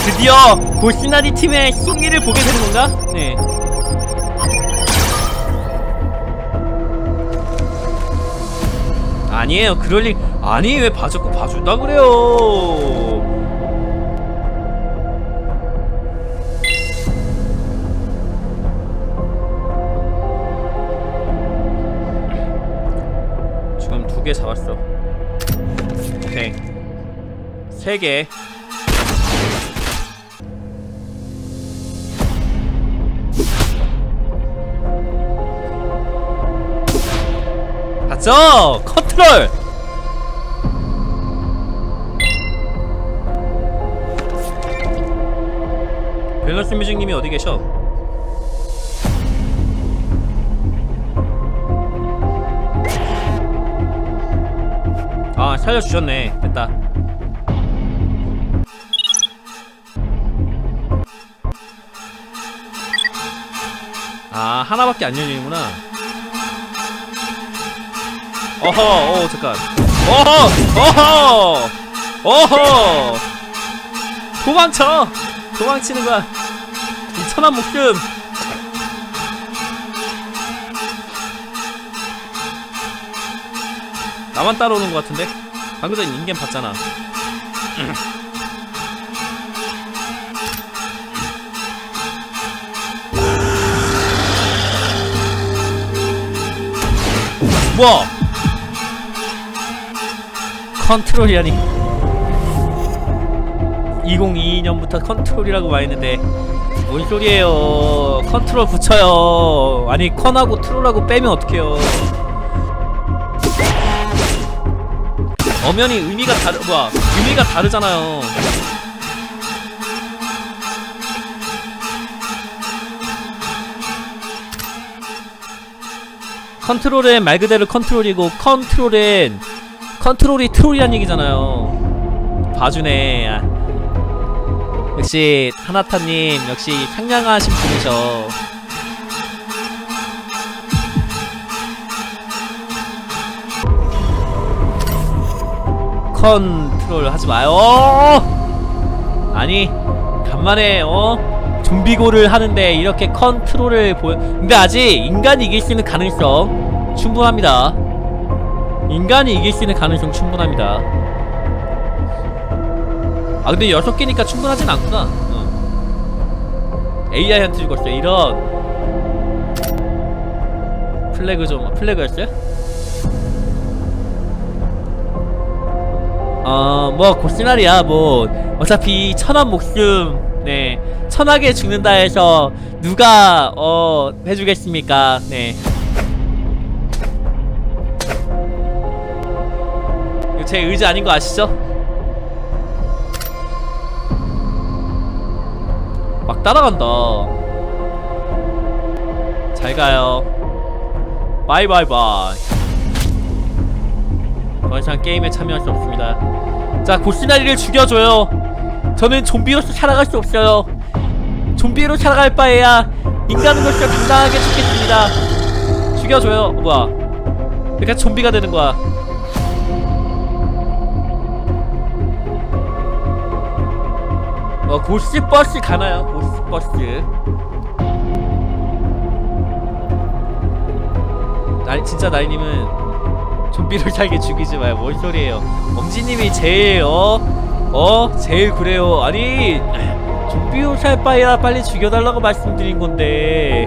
드디어 고스나리 팀의 승리를 보게 되는 건가? 네. 아니에요. 그럴리 아니, 왜 봐줬고 봐준다 그래요. 두 개 잡았어. 오케이. 3개. 봤죠? 컨트롤! 밸런스 뮤직님이 어디 계셔? 아, 살려주셨네. 됐다. 아, 하나밖에 안 열리는구나. 어허, 어, 잠깐. 어허! 어허! 어허! 도망쳐! 도망치는 거야. 이 천한 목숨! 나만 따라오는 것 같은데? 방금 전에 인겐 봤잖아. 와! 컨트롤이라니. 2022년부터 컨트롤이라고 말했는데 뭔 소리예요. 컨트롤 붙여요. 아니, 컨하고 트롤하고 빼면 어떡해요. 엄연히 의미가 뭐야, 의미가 다르잖아요. 컨트롤은 말 그대로 컨트롤이고, 컨트롤은 컨트롤이 트롤이란 얘기잖아요. 봐주네. 역시 하나타님, 역시 상냥하신 분이셔. 컨트롤 하지 마요. 아니, 간만에 좀비고를 하는데 이렇게 컨트롤을 근데 아직 인간이 이길 수 있는 가능성 충분합니다. 인간이 이길 수 있는 가능성 충분합니다. 아, 근데 6개니까 충분하진 않구나. AI한테 죽었어요. 이런. 플래그 좀, 플래그였어요? 뭐 고스나리야. 뭐 어차피 천한 목숨, 네, 천하게 죽는다 해서 누가 해주겠습니까? 네. 이거 제 의지 아닌 거 아시죠? 막 따라간다. 잘 가요. 바이바이바이. 더 이상 게임에 참여할 수 없습니다. 자, 고스나리를 죽여줘요. 저는 좀비로서 살아갈 수 없어요. 좀비로 살아갈 바에야 인간으로서 당당하게 죽겠습니다. 죽여줘요. 뭐야, 그러니까 좀비가 되는 거야. 고스버스 가나요? 고스버스. 아니, 진짜 나이님은 좀비를 살게 죽이지 마요. 뭔 소리예요. 엄지님이 제일 제일 그래요. 아니, 좀비로 살 바에야 빨리 죽여달라고 말씀드린 건데.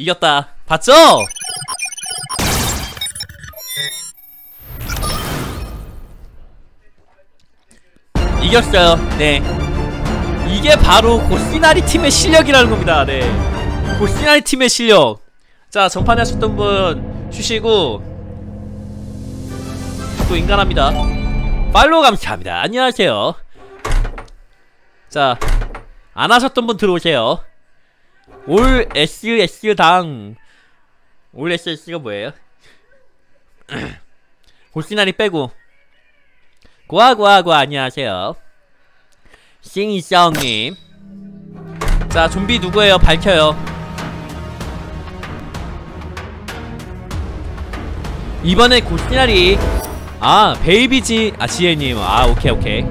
이겼다. 봤죠? 이겼어요. 네, 이게 바로 고스나리 팀의 실력이라는 겁니다. 네, 고스나리 팀의 실력. 자, 전판에 하셨던 분 쉬시고 또 인간합니다. 팔로우 감사합니다. 안녕하세요. 자, 안 하셨던 분 들어오세요. 올 SS당 올 SS가 뭐예요? 고스나리 빼고 고아고아고아 안녕하세요. 싱이싸옹님. 자, 좀비 누구예요? 밝혀요. 이번에 고스나리. 아, 베이비지. 아, 지혜님. 아, 오케이 오케이.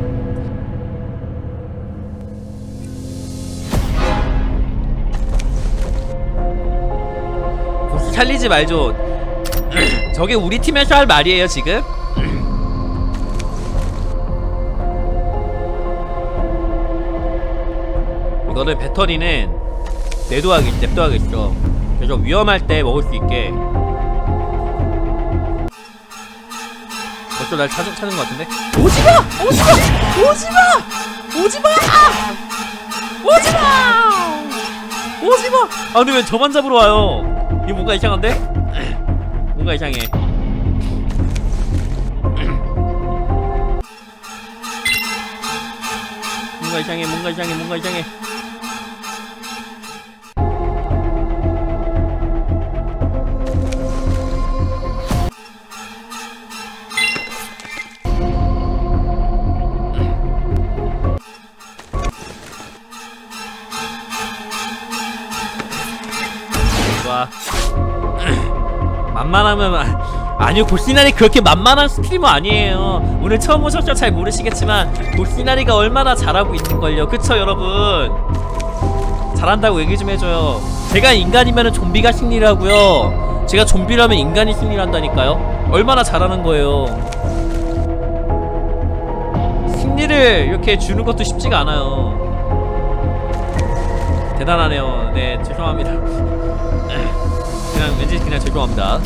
고스 살리지 말죠. 저게 우리 팀에서 할 말이에요 지금? 너네 배터리는 냅둬야겠어. 그래서 위험할 때 먹을 수 있게. 벌써 날 찾은 것 같은데? 오지마! 오지마! 오지마! 오지마! 오지마! 오지마! 아, 근데 왜 저만 잡으러 와요? 이거 뭔가 이상한데? 뭔가 이상해. 뭔가 이상해. 뭔가 이상해. 뭔가 이상해. 만만하면 아니요, 고스나리 그렇게 만만한 스트리머 아니에요. 오늘 처음 오셨죠? 잘 모르시겠지만 고스나리가 얼마나 잘하고 있는걸요. 그쵸 여러분? 잘한다고 얘기 좀 해줘요. 제가 인간이면 좀비가 승리를 하고요, 제가 좀비라면 인간이 승리를 한다니까요. 얼마나 잘하는거예요. 승리를 이렇게 주는 것도 쉽지가 않아요. 대단하네요. 네, 죄송합니다. 그냥 왠지 그냥 죄송합니다.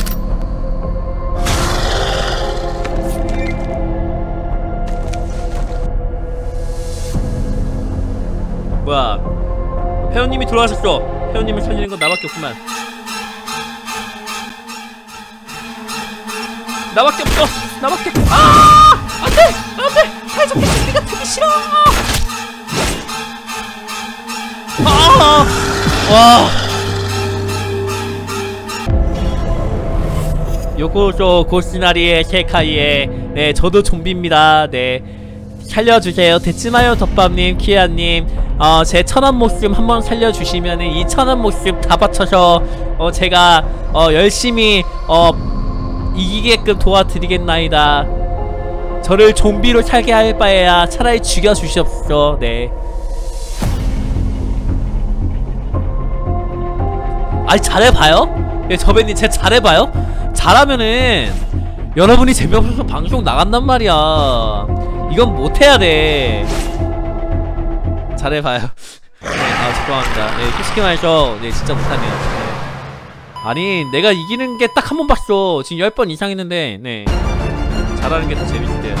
뭐야, 회원님이 돌아가셨어. 회원님을 살리는 건 나밖에 없구만. 나밖에 없어. 나밖에. 아, 안돼 안돼. 사회적인 준비가 되기 싫어. 아, 와. 요거 저 고스나리의 셀카이에. 네, 저도 좀비입니다. 네, 살려주세요. 데츠마요 덮밥님, 키아님. 제 천한 모습 한번 살려주시면은 이 천한 모습 다 바쳐서 제가 열심히 이기게끔 도와드리겠나이다. 저를 좀비로 살게 할 바에야 차라리 죽여주시옵소서. 네. 아니, 잘해봐요? 예, 저배님, 제 잘해봐요? 잘하면은 여러분이 재미없어서 방송 나간단 말이야. 이건 못해야 돼. 잘해봐요. 네, 아, 죄송합니다. 네, 솔직히만 해서 네, 진짜 못하네요. 네. 아니, 내가 이기는 게 딱 한 번 봤어. 지금 10번 이상 했는데. 네, 잘하는 게 더 재밌대요.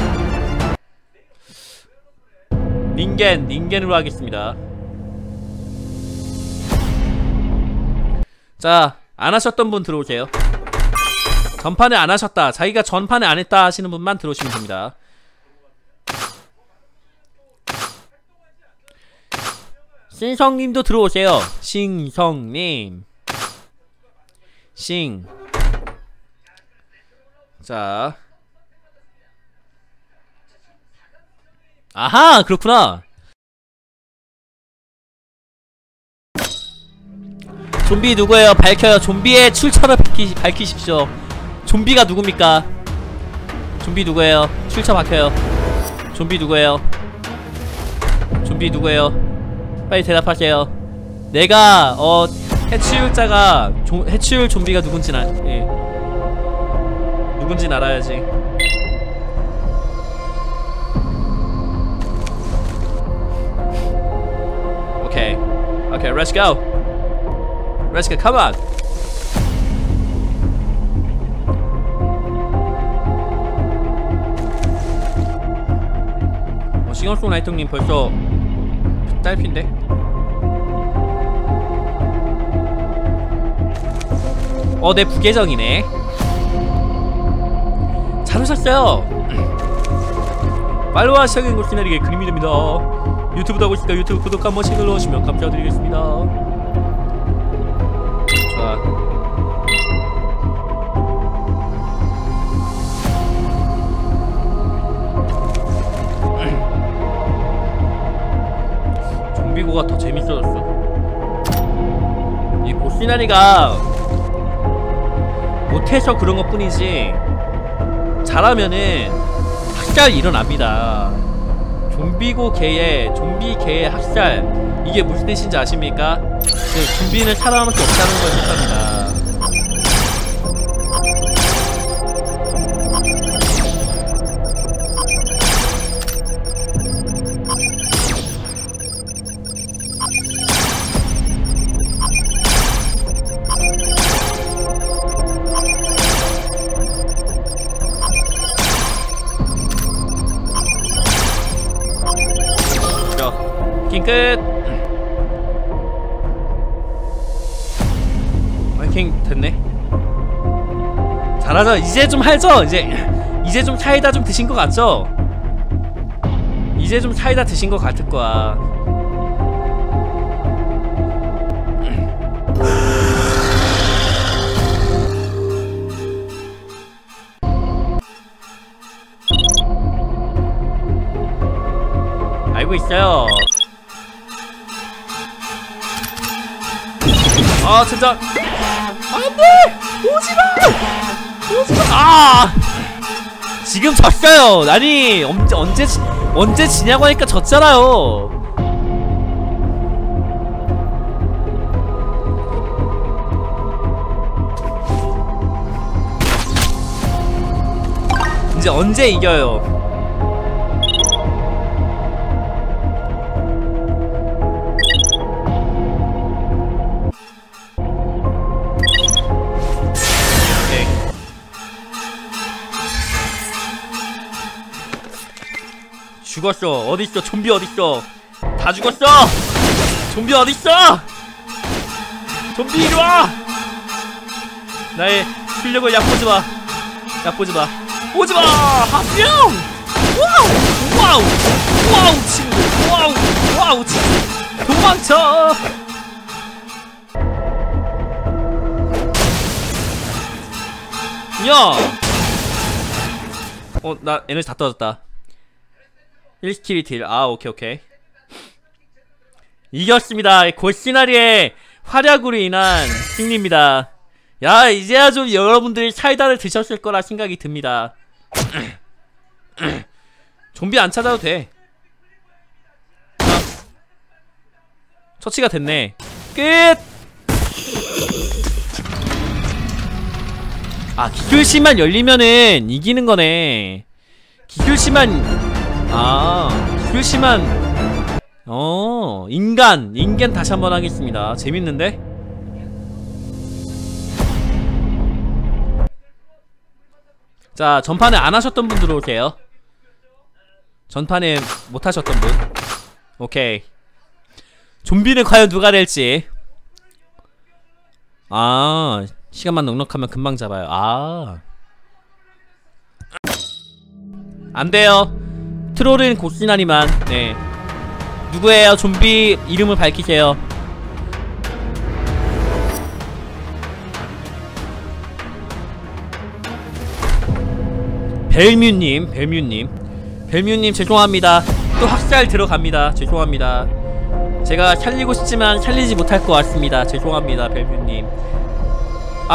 닌겐, 닌겐으로 하겠습니다. 자, 안 하셨던 분 들어오세요. 전판에 안 하셨다, 자기가 전판에 안 했다 하시는 분만 들어오시면 됩니다. 신성님도 들어오세요. 신성님. 신. 자. 아하, 그렇구나. 좀비 누구예요? 밝혀요. 좀비의 출처를 밝히십시오. 좀비가 누굽니까? 좀비 누구예요? 출처 밝혀요. 좀비 누구예요? 좀비 누구예요? 빨리 대답하세요. 내가 해치울자가 해치울 좀비가 누군진 예. 누군진 알아야지. 오케이. 오케이, let's go. Let's go, come on. 징어소 나이통님 벌써 딸핀데? 내 부계정이네. 잘 오셨어요. 말로와 시작인 고스나리의 그림이 됩니다. 유튜브도 하고 있으니까 유튜브 구독 한 번씩 눌러주시면 감사드리겠습니다. 자, 좀비고가 더 재밌어졌어. 이 고스나리가 못해서 그런 것 뿐이지 잘하면은 학살 일어납니다. 좀비 개의 학살, 이게 무슨 뜻인지 아십니까? 좀비는 사람밖에 없다는 걸 뜻합니다. 끝. 마이킹 됐네. 잘하죠. 이제 좀 하죠. 이제 좀 차이다 좀 드신 것 같죠? 이제 좀 차이다 드신 것 같을 거야. 알고 있어요. 진짜 안돼! 오지마! 오지마! 지금 졌어요. 아니 언제 지냐고 하니까 졌잖아요. 이제 언제 이겨요? 죽었어. 어딨어? 좀비 어딨어? 다 죽었어! 좀비 어딨어! 좀비 이리와! 나의 실력을 얕보지마. 얕보지마. 오지마! 합병! 와우! 와우! 와우 친구! 와우! 와우 친구! 도망쳐! 야! 나 에너지 다 떨어졌다. 1스킬이 딜. 오케이. 이겼습니다. 고스나리의 활약으로 인한 승리입니다. 야, 이제야 좀 여러분들이 사이다를 드셨을 거라 생각이 듭니다. 좀비 안 찾아도 돼. 처치가 됐네. 끝! 기술시만 열리면은 이기는 거네. 기술시만 인간 다시 한번 하겠습니다. 재밌는데? 자, 전판에 안 하셨던 분 들어오세요. 전판에 못 하셨던 분. 오케이. 좀비는 과연 누가 될지. 시간만 넉넉하면 금방 잡아요. 안 돼요. 트롤은 고스나리만. 네. 누구예요? 좀비 이름을 밝히세요. 벨뮤님 죄송합니다. 또 학살 들어갑니다. 죄송합니다. 제가 살리고 싶지만 살리지 못할 것 같습니다. 죄송합니다, 벨뮤님.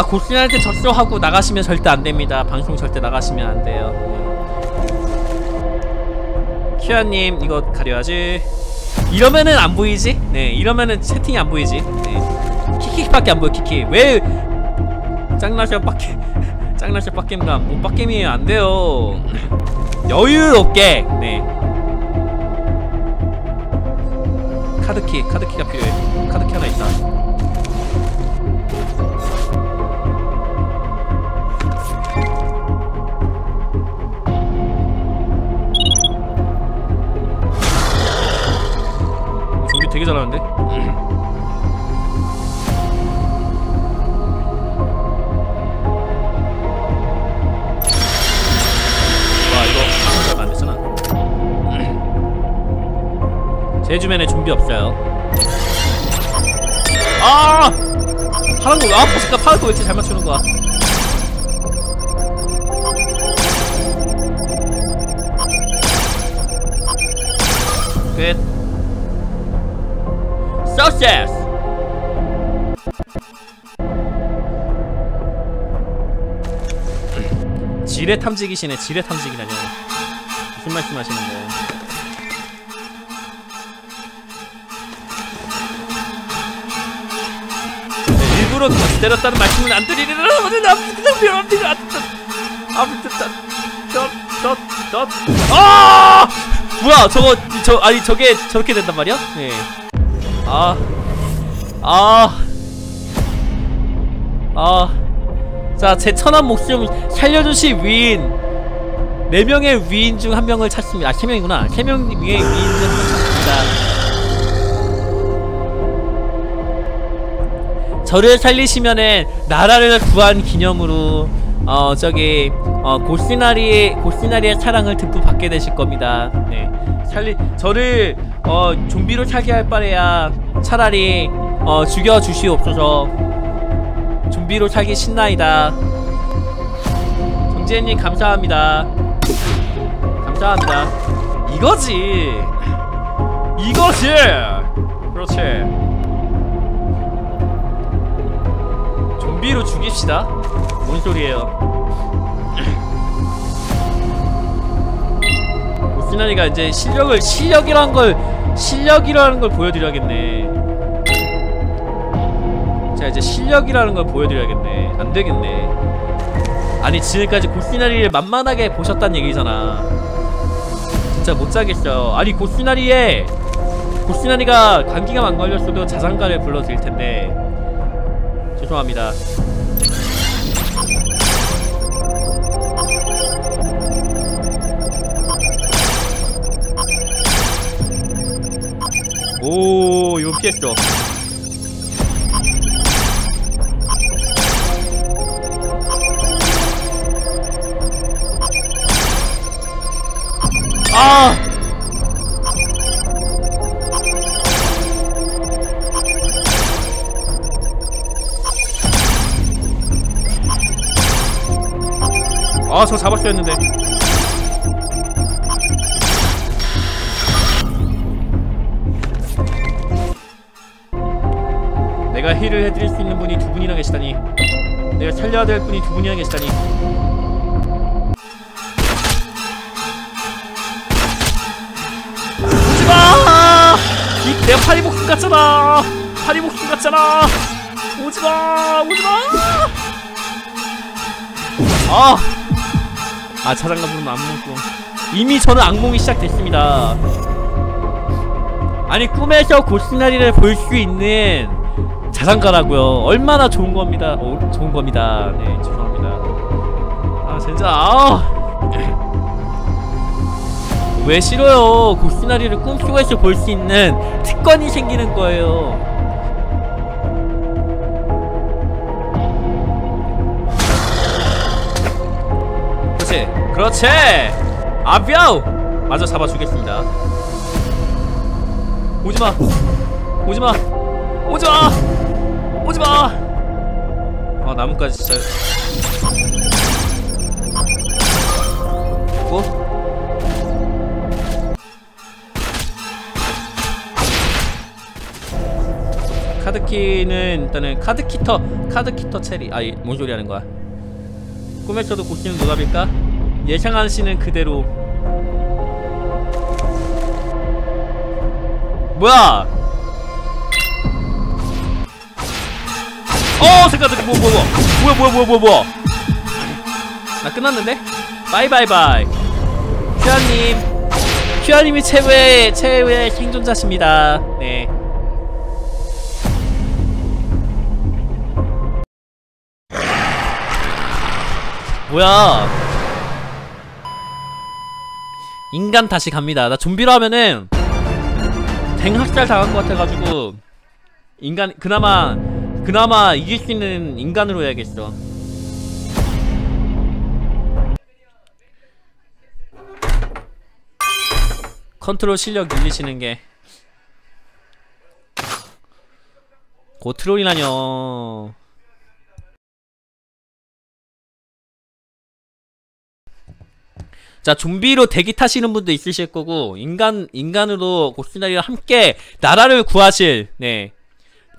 고스나리한테 졌어 하고 나가시면 절대 안 됩니다. 방송 절대 나가시면 안 돼요. 키아님 이거 가려야지. 이러면은 안 보이지? 네, 이러면은 채팅이 안 보이지. 네. 키키밖에 안 보여. 키키 왜 짱나셔 빡게 짱나셔 빡겜감 못 빡겜이에요. 안 돼요. 여유롭게. 네. 카드키가 필요해. 카드키 하나 있다. 잘 나왔는데? 와 이거 안 됐잖아. 제 주변에 좀비 없어요. 아! 파란 거, 아 보니까 파란 거 왜 이렇게 잘 맞추는 거야? 끝. Success. 지뢰 탐지기시네. 지뢰 탐지기라뇨. 무슨 말씀하시는 거예요? 네, 일부러 다시 때렸다는 말씀은 안 드리리라. 아! 뭐야 저거 아니 저게 저렇게 된단 말이야? 네. 자, 제 천한 목숨 살려주신 위인 4명의 위인 중 1명을 찾습니다. 아 3명이구나. 3명의 위인 중 1명을 찾습니다. 저를 살리시면은 나라를 구한 기념으로 고스나리의 사랑을 듬뿍 받게 되실 겁니다. 네. 저를, 좀비로 살게 할 바래야 차라리, 죽여주시옵소서. 좀비로 살기 신나이다. 정재님, 감사합니다. 감사합니다. 이거지! 이거지! 그렇지. 좀비로 죽입시다. 뭔 소리예요? 고스나리가 이제 실력이라는 걸 보여드려야겠네. 자, 이제 실력이라는 걸 보여드려야겠네. 안 되겠네. 아니, 지금까지 고스나리를 만만하게 보셨단 얘기잖아. 진짜 못 자겠어요. 아니, 고스나리가 감기가 안 걸렸어도 자장가를 불러드릴 텐데. 죄송합니다. 오, 이거 피했어. 아! 아, 저 잡았어야 했는데. 내가 힐을 해드릴 수 있는 분이 2분이나 계시다니. 내가 살려야 될 분이 2분이나 계시다니. 오지마! 내가 파리복숭 같잖아. 파리복숭 같잖아. 오지마! 오지마! 아! 아, 자장가 부르면 악몽 꿈. 이미 저는 악몽이 시작됐습니다. 아니, 꿈에서 고스나리를 볼 수 있는 자장가라고요. 얼마나 좋은 겁니다. 좋은 겁니다. 네, 죄송합니다. 아, 진짜, 왜 싫어요? 고스나리를 꿈속에서 볼 수 있는 특권이 생기는 거예요. 그렇지, 그렇지! 아비아우! 맞아, 잡아주겠습니다. 오지마! 오지마! 오지마! 오지마! 아, 나뭇가지 진짜. 어? 카드키는 일단은 카드키터 체리. 아이, 뭔 소리 하는 거야? 꿈에서도 고치는 노답일까? 예상하시는 그대로. 뭐야? 색깔들 뭐야. 나 끝났는데? 바이바이바이. 큐아님이 최후의 생존자십니다. 네. 뭐야. 인간 다시 갑니다. 나 좀비로 하면은 댕학살 당한 것 같아가지고 인간 그나마 이길 수 있는 인간으로 해야겠어. 컨트롤 실력 늘리시는 게 고트롤이라뇨. 자, 좀비로 대기 타시는 분도 있으실 거고, 인간으로 고스나리와 함께 나라를 구하실, 네,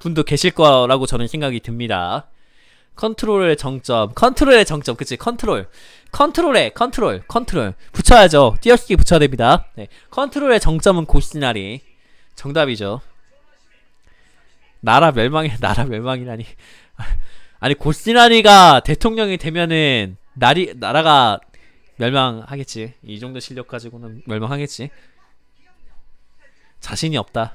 분도 계실 거라고 저는 생각이 듭니다. 컨트롤의 정점, 그치, 컨트롤 붙여야죠. 띄어쓰기 붙여야 됩니다. 네, 컨트롤의 정점은 고스나리. 정답이죠. 나라 멸망이야, 나라 멸망이라니. 아니, 고스나리가 대통령이 되면은, 나라가 멸망하겠지. 이 정도 실력 가지고는 멸망하겠지. 자신이 없다.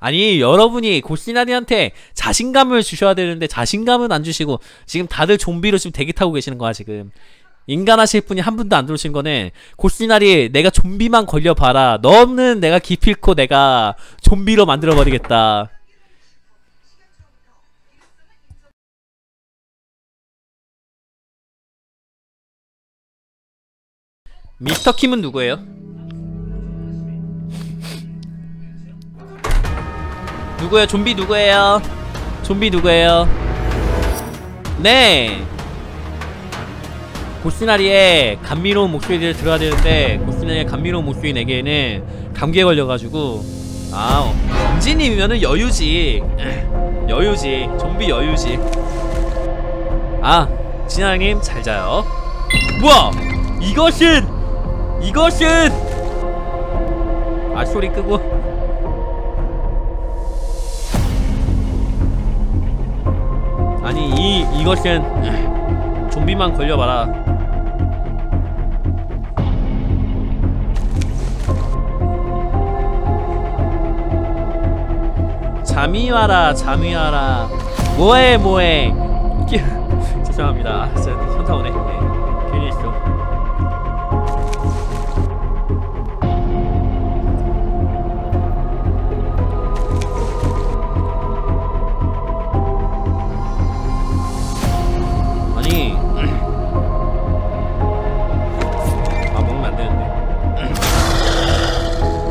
아니, 여러분이 고스나리한테 자신감을 주셔야 되는데 자신감은 안 주시고 지금 다들 좀비로 지금 대기 타고 계시는 거야. 지금 인간 하실 분이 한 분도 안 들어오신 거는, 고스나리 내가 좀비만 걸려봐라, 너는 내가 기필코 내가 좀비로 만들어버리겠다. 미스터 킴은 누구예요? 누구예요? 좀비 누구예요? 좀비 누구예요? 네! 고스나리의 감미로운 목소리를 들어야 되는데, 고스나리의 감미로운 목소리 내기에는 감기에 걸려가지고. 아, 엄지님이면은 여유지. 여유지. 좀비 여유지. 아, 진아님 잘 자요. 뭐야! 이것은! 아, 소리 끄고. 아니, 이것은 좀비만 걸려봐라. 잠이 와라, 잠이 와라. 뭐해. 죄송합니다. 진짜 현타 오네. 네, 괜히 있어.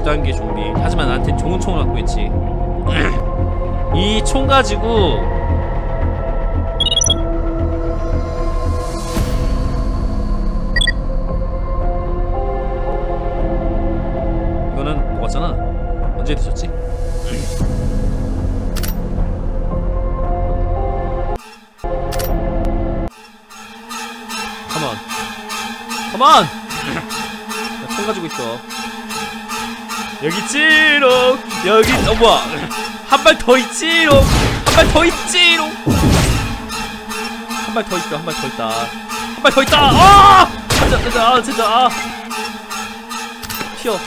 단계 좀비. 하지만 나한테 좋은 총을 갖고 있지. 이 총 가지고 이거는 먹었잖아. 언제 드셨지? 컴온. 나 총 가지고 있어. 여기지롱, 여기, 뭐야. 한 발 더 있지롱, 한 발 더 있다. 아! 진짜. 튀어.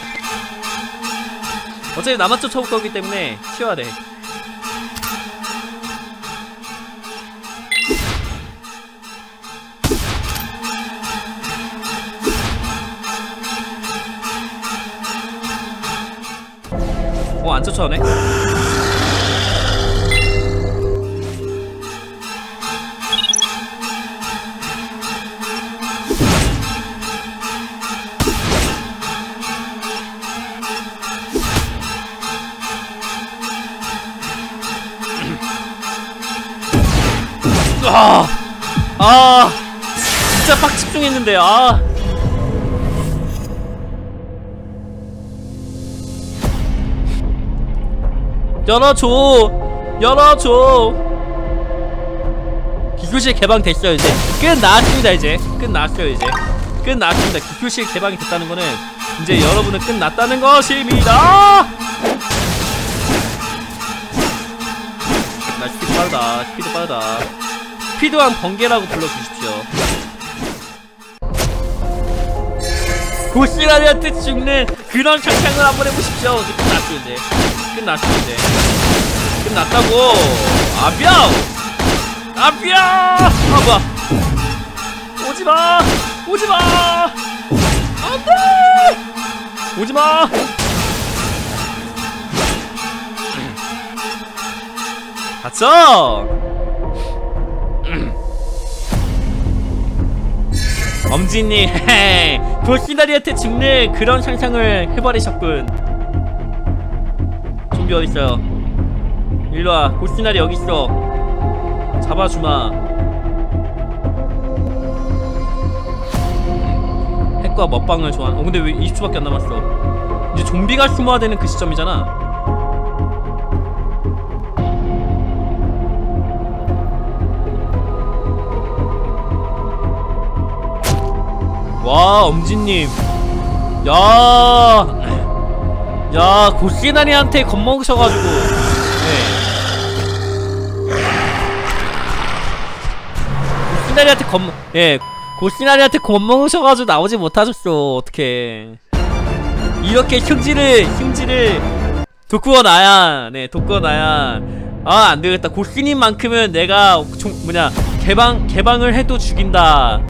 어차피 나만 쫓아올 거기 때문에 튀어야 돼. 안 쫓아오네? 아, 진짜 빡 집중했는데. 아, 열어줘. 기교실 개방됐어요. 이제 끝났습니다. 끝났습니다. 기교실 개방이 됐다는 거는 이제 여러분은 끝났다는 것입니다. 나 스피드 빠르다. 스피드왕 번개라고 불러주십시오. 고스나리한테 죽는 그런 창창을 한번 해보십시오. 이제 끝났어. 끝났다고. 아뿅. 아, 뭐야. 오지마. 안돼. 가자! 엄지님, 헤헤, 고스나리한테 죽는 그런 상상을 해버리셨군. 좀비 어딨어요? 일로와, 고스나리 여기있어. 잡아주마. 핵과 먹방을 좋아하는. 근데 왜 20초밖에 안 남았어? 이제 좀비가 숨어야 되는 그 시점이잖아. 와, 엄지님, 야, 고스나리한테 겁먹으셔가지고. 네. 고스나리한테 고스나리한테 겁먹으셔가지고 나오지 못하셨어. 어떡해. 이렇게 흉지를 돋구어놔야, 네, 돋구어놔야. 아, 안 되겠다. 고스님만큼은 내가 개방을 해도 죽인다.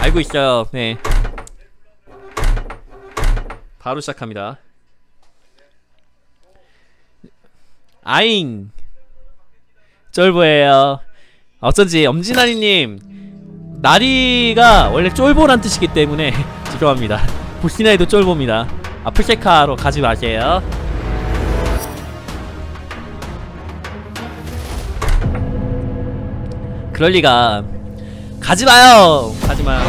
알고 있어요. 네. 바로 시작합니다. 아잉. 쫄보예요. 어쩐지 엄지나리님, 나리가 원래 쫄보란 뜻이기 때문에 죄송합니다. 고스나리도 쫄보입니다. 아프세카로 가지 마세요. 그럴리가. 가지마요! 가지마요.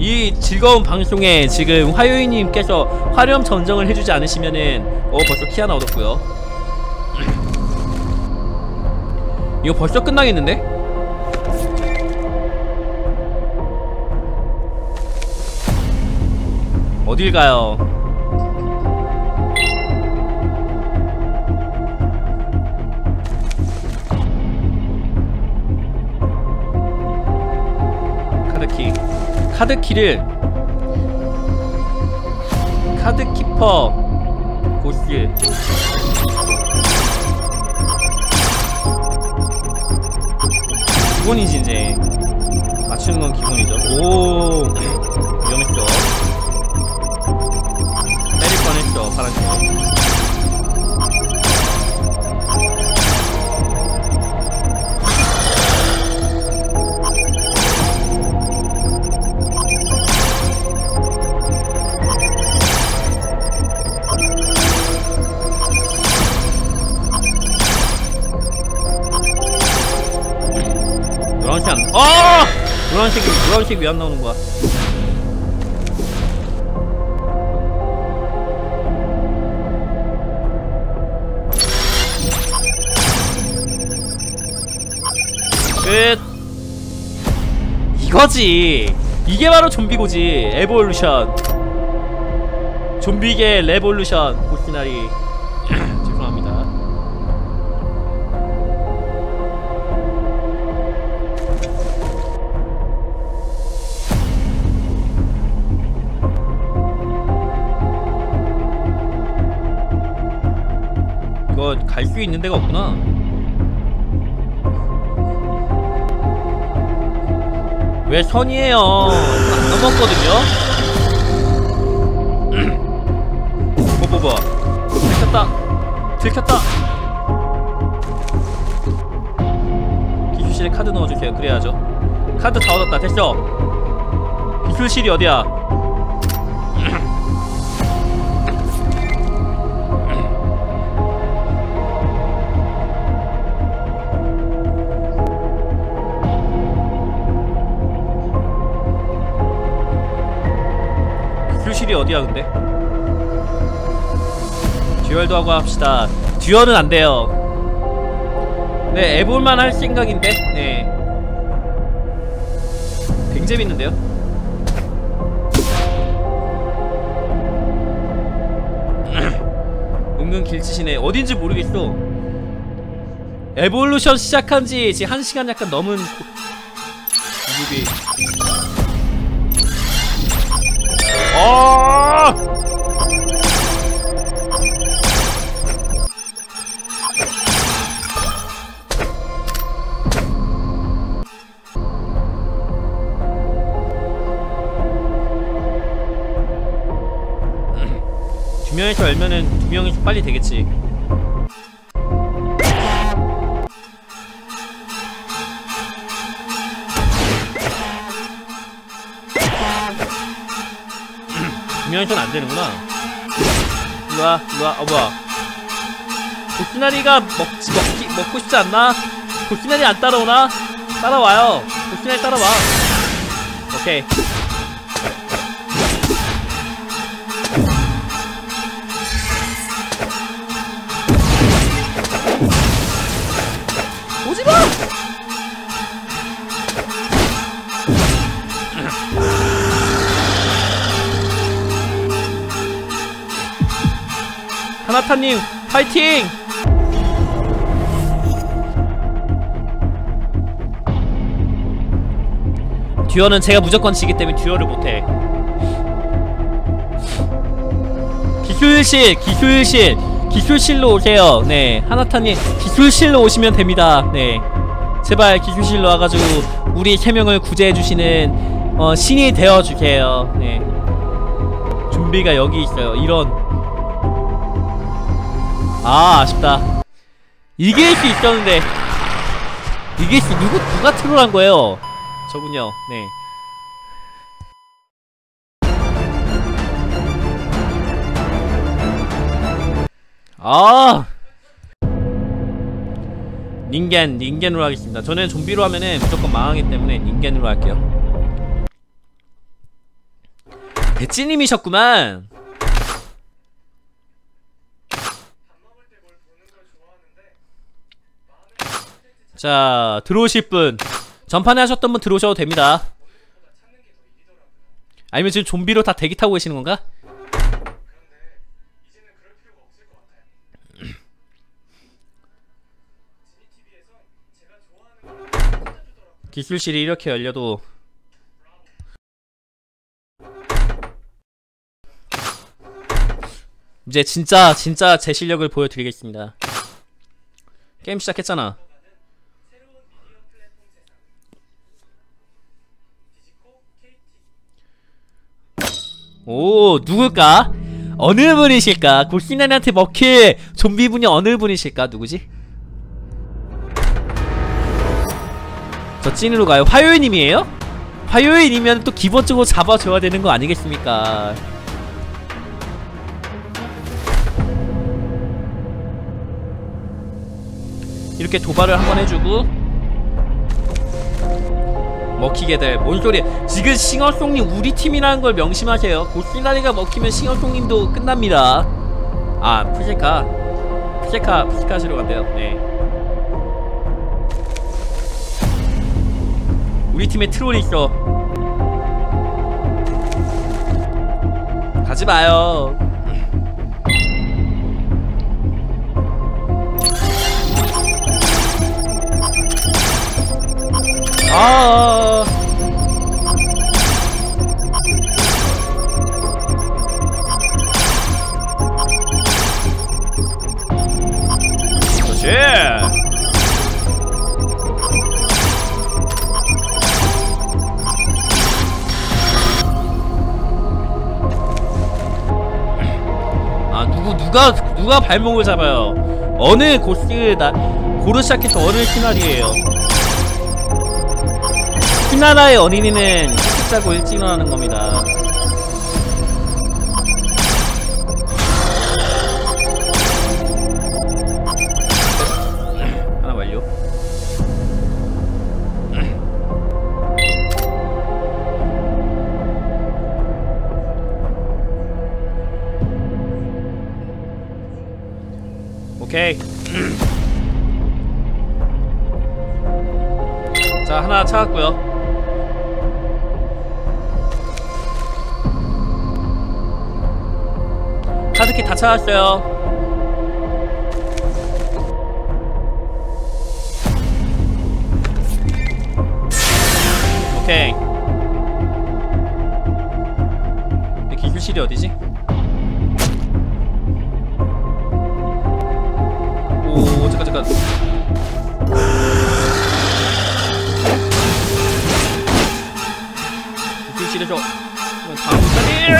이 즐거운 방송에 지금 화요이님께서 화렴 전정을 해주지 않으시면은 벌써 키 하나 얻었구요. 이거 벌써 끝나겠는데? 어딜가요? 카드키퍼 고스. 기본이지. 이제 맞추는 건 기본이죠. 오, 위험했어. 때릴 뻔했어. 파란색 노란색이 왜 안 나오는 거야? 끝. 이거지. 이게 바로 좀비고지. 에볼루션. 좀비계 레볼루션. 고스나리. 갈 수 있는 데가 없구나. 왜 선이에요? 안 넘었거든요? 뭐봐. 들켰다! 기술실에 카드 넣어주세요. 그래야죠. 카드 다 얻었다. 됐어! 기술실이 어디야? 기술실이 어디야? 근데 듀얼도 하고 합시다. 듀얼은 안 돼요. 네, 해볼만 할 생각인데. 네, 굉장히 재밌는데요. 은근 길치시네. 어딘지 모르겠어. 에볼루션 시작한지 지금 1시간 약간 넘은 두 명이서 열면은 두 명이서 빨리 되겠지. 미니션 안 되는구나. 일로와, 일로와. 어, 뭐야. 고스나리가 먹고 싶지 않나? 고스나리 안 따라오나? 따라와요. 고스나리 따라와. 오케이. 오지마! 하나타님 파이팅! 듀얼은 제가 무조건 지기 때문에 듀얼을 못해. 기술실! 기술실! 기술실로 오세요. 네, 하나타님 기술실로 오시면 됩니다. 네, 제발 기술실로 와가지고 우리 세 명을 구제해주시는 신이 되어주세요. 네, 좀비가 여기 있어요. 이런. 아, 아쉽다. 이길 수 있었는데. 이길 수 누가 트롤한 거예요? 저군요. 네. 아, 닌겐으로 하겠습니다. 저는 좀비로 하면은 무조건 망하기 때문에 닌겐으로 할게요. 배치님이셨구만. 자, 들어오실 분, 전판에 하셨던 분 들어오셔도 됩니다. 아니면 지금 좀비로 다 대기 타고 계시는 건가? 기술실이 이렇게 열려도 이제 진짜 제 실력을 보여드리겠습니다. 게임 시작했잖아. 오, 누굴까? 어느 분이실까? 고스나리한테 먹힐 좀비분이 어느 분이실까? 누구지? 저 찐으로 가요. 화요일님이에요? 화요일이면 또 기본적으로 잡아줘야 되는 거 아니겠습니까? 이렇게 도발을 한번 해주고 먹히게 될. 뭔 소리야. 지금 싱어송님 우리 팀이라는 걸 명심하세요. 고스나리가 먹히면 싱어송님도 끝납니다. 아, 푸세카 하시러 간대요. 네. 우리 팀에 트롤이 있어. 가지 마요. 아, 그렇지. 누가 발목을 잡아요? 어느 고로 시작해서 어느 시나리오예요? 신나라의 어린이는 일찍 자고 일찍 일어나는 겁니다. 하나 완료. 오케이. 자, 하나 찾았고요. 카드키 다 찾았어요. 오케이. 근데 기술실이 어디지? 오, 잠깐. 기술실에서 다음.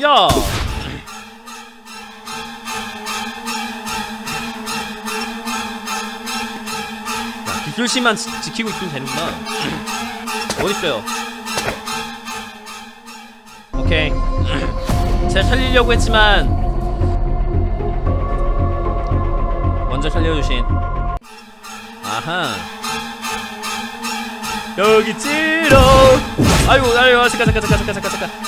야! 기술실만 지키고 있으면 되는구나. 어딨어요? 오케이. 제가 살리려고 했지만 먼저 살려주신. 아하, 여기 찌러. 아이고 아이고, 잠깐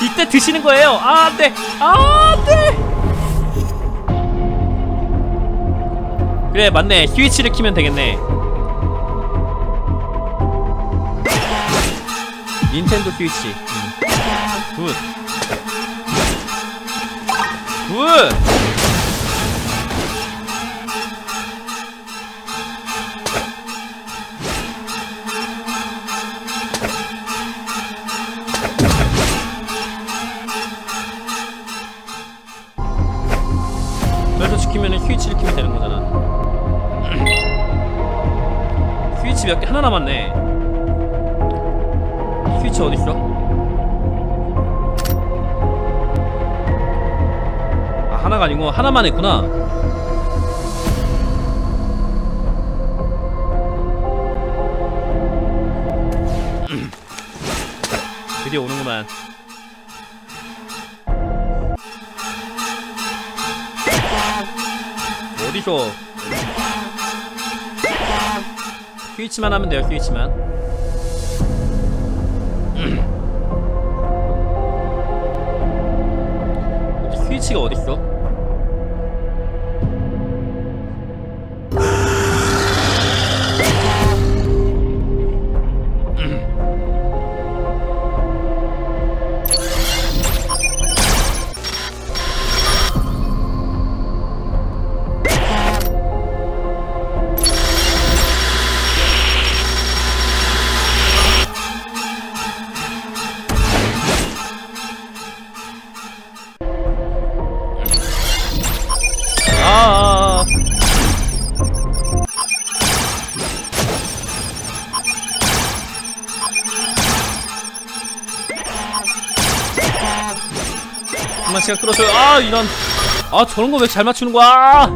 이때 드시는 거예요. 아 안돼, 아 안돼. 그래 맞네, 스위치를 키면 되겠네. 닌텐도 스위치. 굿 굿. 그래서 지키면은 스위치를 키면 되는 거잖아. 스위치 몇 개, 하나 남았네. 스위치 어딨어? 아, 하나가 아니고 하나만 했구나. 드디어 오는구만. 어디서? 스위치만 하면 돼요, 스위치만. 스위치가 어딨어? 시간 끌었어요. 아 이런, 아 저런 거 왜 잘 맞추는 거야?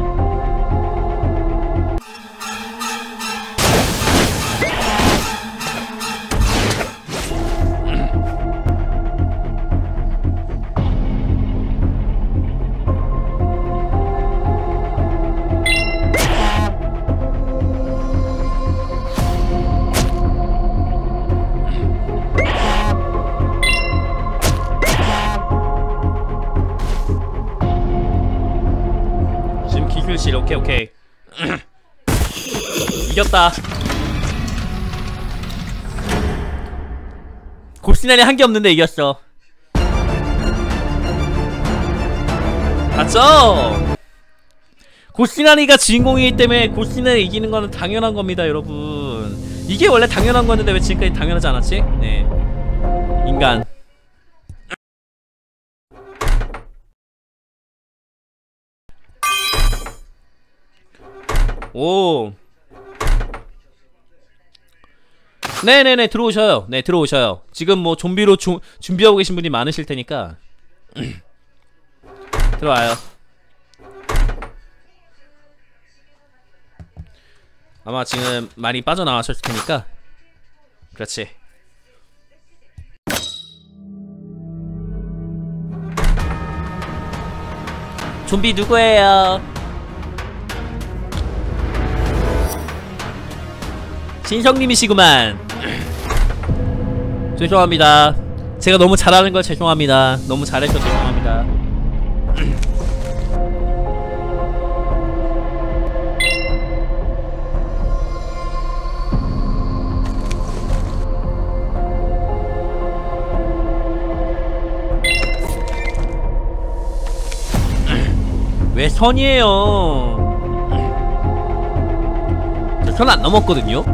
오케이 오케이. 이겼다. 고스나리 한 개 없는데 이겼어. 맞죠? 고스나리가 주인공이기 때문에 고스나리 이기는 거는 당연한 겁니다, 여러분. 이게 원래 당연한 건데 왜 지금까지 당연하지 않았지? 네, 인간. 오, 네네네, 들어오셔요. 네, 들어오셔요. 지금 뭐 좀비로 준비하고 계신 분이 많으실 테니까 들어와요. 아마 지금 많이 빠져나왔을 테니까. 그렇지. 좀비 누구예요? 신성님이시구만. 죄송합니다. 제가 너무 잘하는 걸 죄송합니다. 너무 잘해서 죄송합니다. 왜 선이에요? 저 선 안 넘었거든요?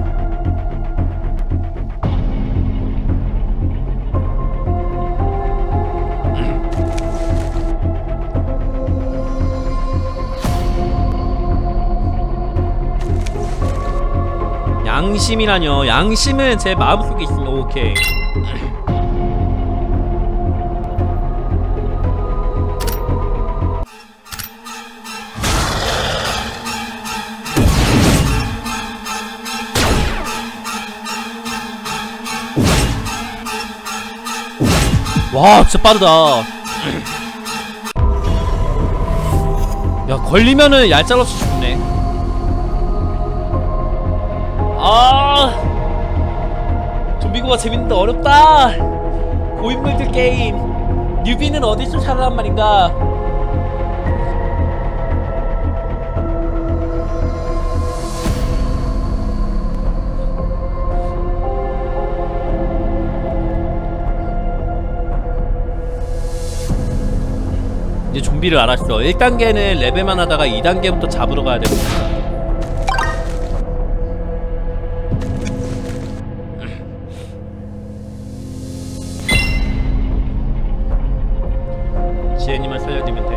양심이라뇨. 양심은 제 마음속에 있습니다. 오케이. 와 진짜 빠르다. 야 걸리면은 얄짤없이 죽네. 아 좀비고가 재밌는데 어렵다. 고인물들 게임 뉴비는 어디쯤 살아란 말인가. 이제 좀비를 알았어. 1단계는 레벨만 하다가 2단계부터 잡으러 가야 되구나. 지혜님만 살려주면 돼.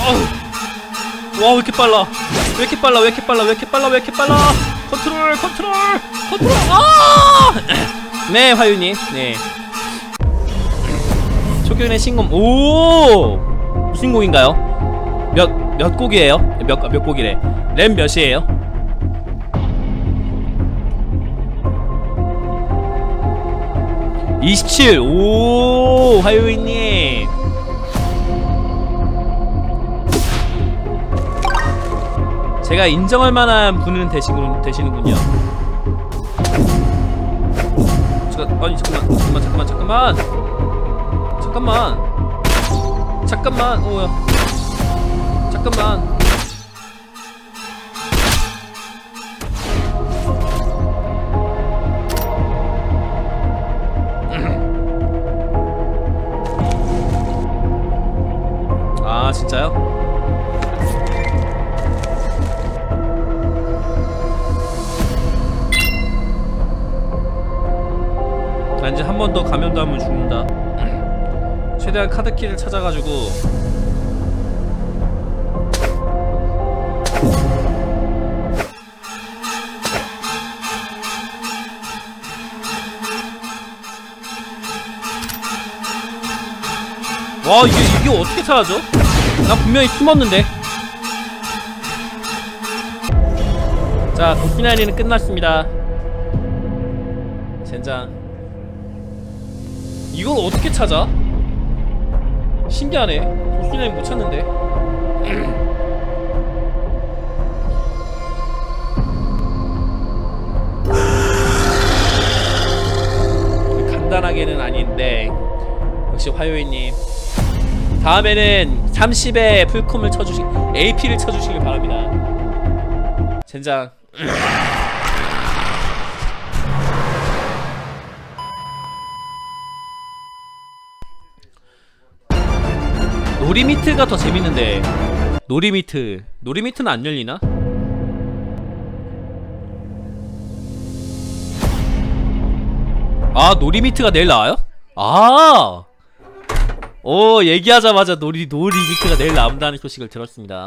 와 왜 이렇게 빨라 왜 이렇게 빨라 왜 이렇게 빨라 왜 이렇게 빨라 왜 이렇게 빨라. 컨트롤 컨트롤 컨트롤. 아! 네 화윤님 네 초기훈의 신곡. 오 무슨 곡인가요? 몇 곡이에요? 몇 곡이래? 랩 몇이에요? (27) 오 화윤님 제가 인정할 만한 분은 되시는군요. 아니 잠깐만 오야 잠깐만. 아 진짜요? 나 이제 한 번 더 감염도 하면 죽는다. 최대한 카드키를 찾아가지고 와 이게 어떻게 찾아져? 나 분명히 숨었는데. 자 고스나리는 끝났습니다. 젠장 이걸 어떻게 찾아? 신기하네. 고스나리 못 찾는데. 간단하게는 아닌데 역시 화요일님 다음에는 30에 풀콤을 쳐주시 AP를 쳐주시길 바랍니다. 젠장. 놀이미트가 더 재밌는데. 놀이미트는 안 열리나? 아 놀이미트가 내일 나와요? 아! 오 얘기하자마자 놀이미트가 내일 나온다는 소식을 들었습니다.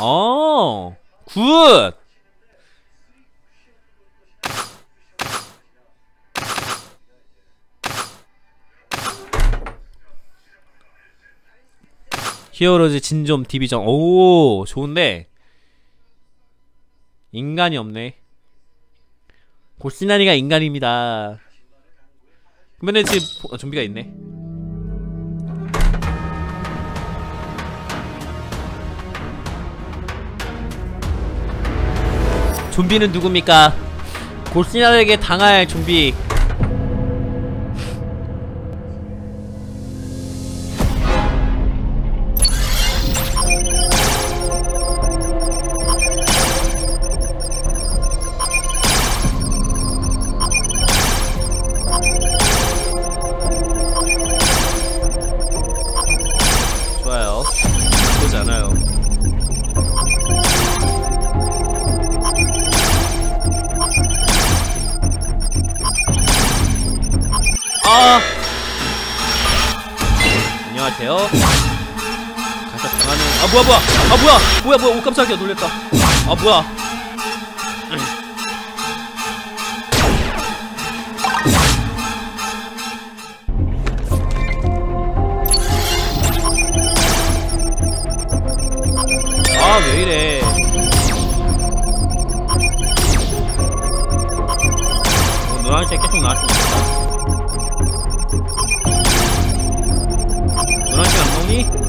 어 굿! 히어로즈 진좀 디비전. 오 좋은데 인간이 없네. 고스나리가 인간입니다. 근데 지금 좀비가 있네. 좀비는 누굽니까? 고스나리에게 당할 좀비. 같아요. 가짜 당하는. 아 뭐야 뭐야. 아 뭐야 뭐야 뭐야. 오 깜짝이야 놀랬다. 아 뭐야. 아 왜이래. 노란색 계속 나왔습니다. 노란색 안 나오니?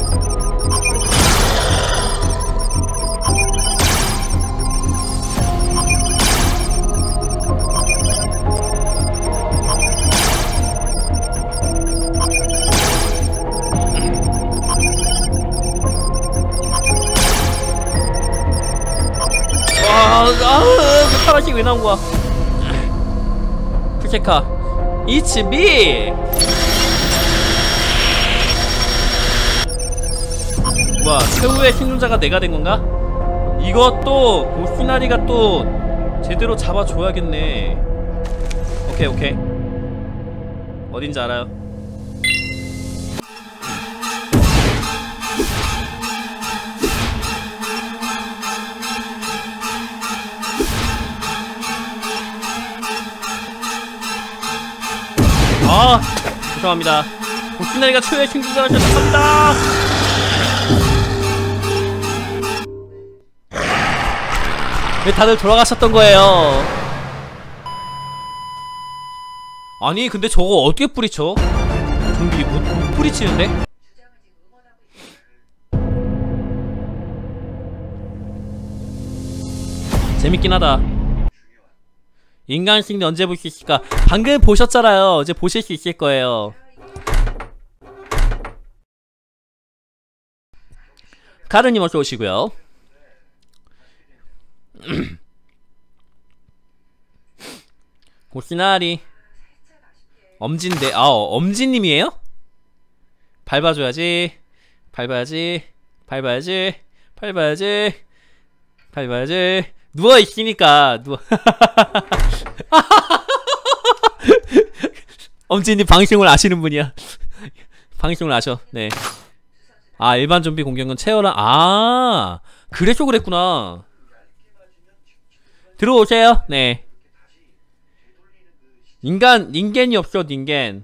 와, 아, 파란색 왜 나온 거야? 풀체카, It's me. 뭐야, 최후의 생존자가 내가 된건가? 이것도 고스나리가 또 제대로 잡아줘야겠네. 오케이 오케이. 어딘지 알아요. 아 죄송합니다. 고스나리가 최후의 생존자가 됐습니다. 왜 다들 돌아가셨던 거예요? 아니 근데 저거 어떻게 뿌리쳐? 좀비 못 뿌리치는데? 재밌긴 하다. 인간 심리 언제 볼 수 있을까? 방금 보셨잖아요. 이제 보실 수 있을 거예요. 카르님 어서 오시고요. 고스나리 엄진데. 아 엄진님이에요? 밟아줘야지. 밟아야지. 밟아야지. 밟아야지. 밟아야지. 누워있으니까 누워. 엄진님 방송을 아시는 분이야. 방송을 아셔. 네. 아 일반 좀비 공격은 채워라. 아 그래서 그랬구나. 들어오세요. 네. 닌겐이 없어. 닌겐.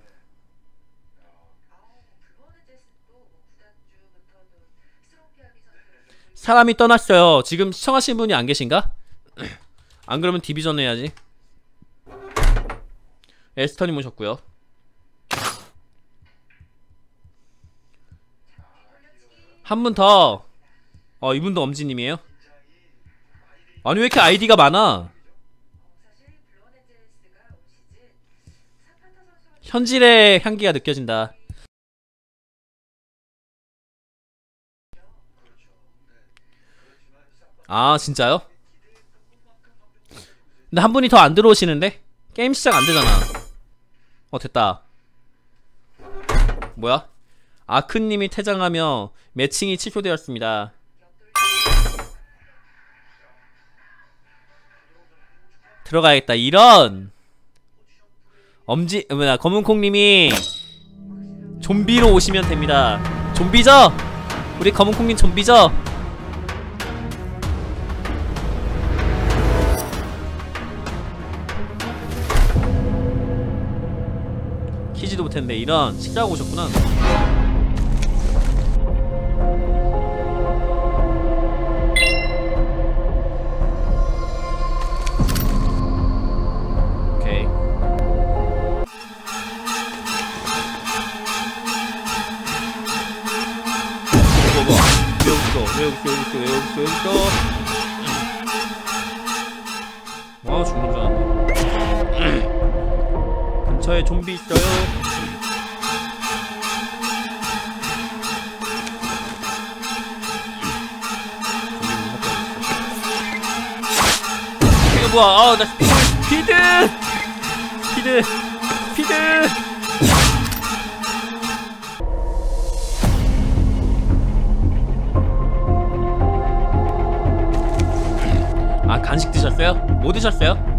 사람이 떠났어요. 지금 시청하신 분이 안 계신가? 안 그러면 디비전 해야지. 에스터님 오셨고요. 한 분 더. 이분도 엄지님이에요. 아니 왜 이렇게 아이디가 많아? 현질의 향기가 느껴진다. 아 진짜요? 근데 한 분이 더 안 들어오시는데? 게임 시작 안 되잖아. 됐다. 뭐야? 아크님이 퇴장하며 매칭이 취소되었습니다. 들어가야겠다. 이런 검은콩님이 좀비로 오시면 됩니다. 좀비죠? 우리 검은콩님 좀비죠? 키지도 못했는데. 이런 식사하고 오셨구나. 죽는 줄 알았네. 근처에 좀비 있어요. 이거 뭐야? 나 피드. 간식 드셨어요? 뭐 드셨어요?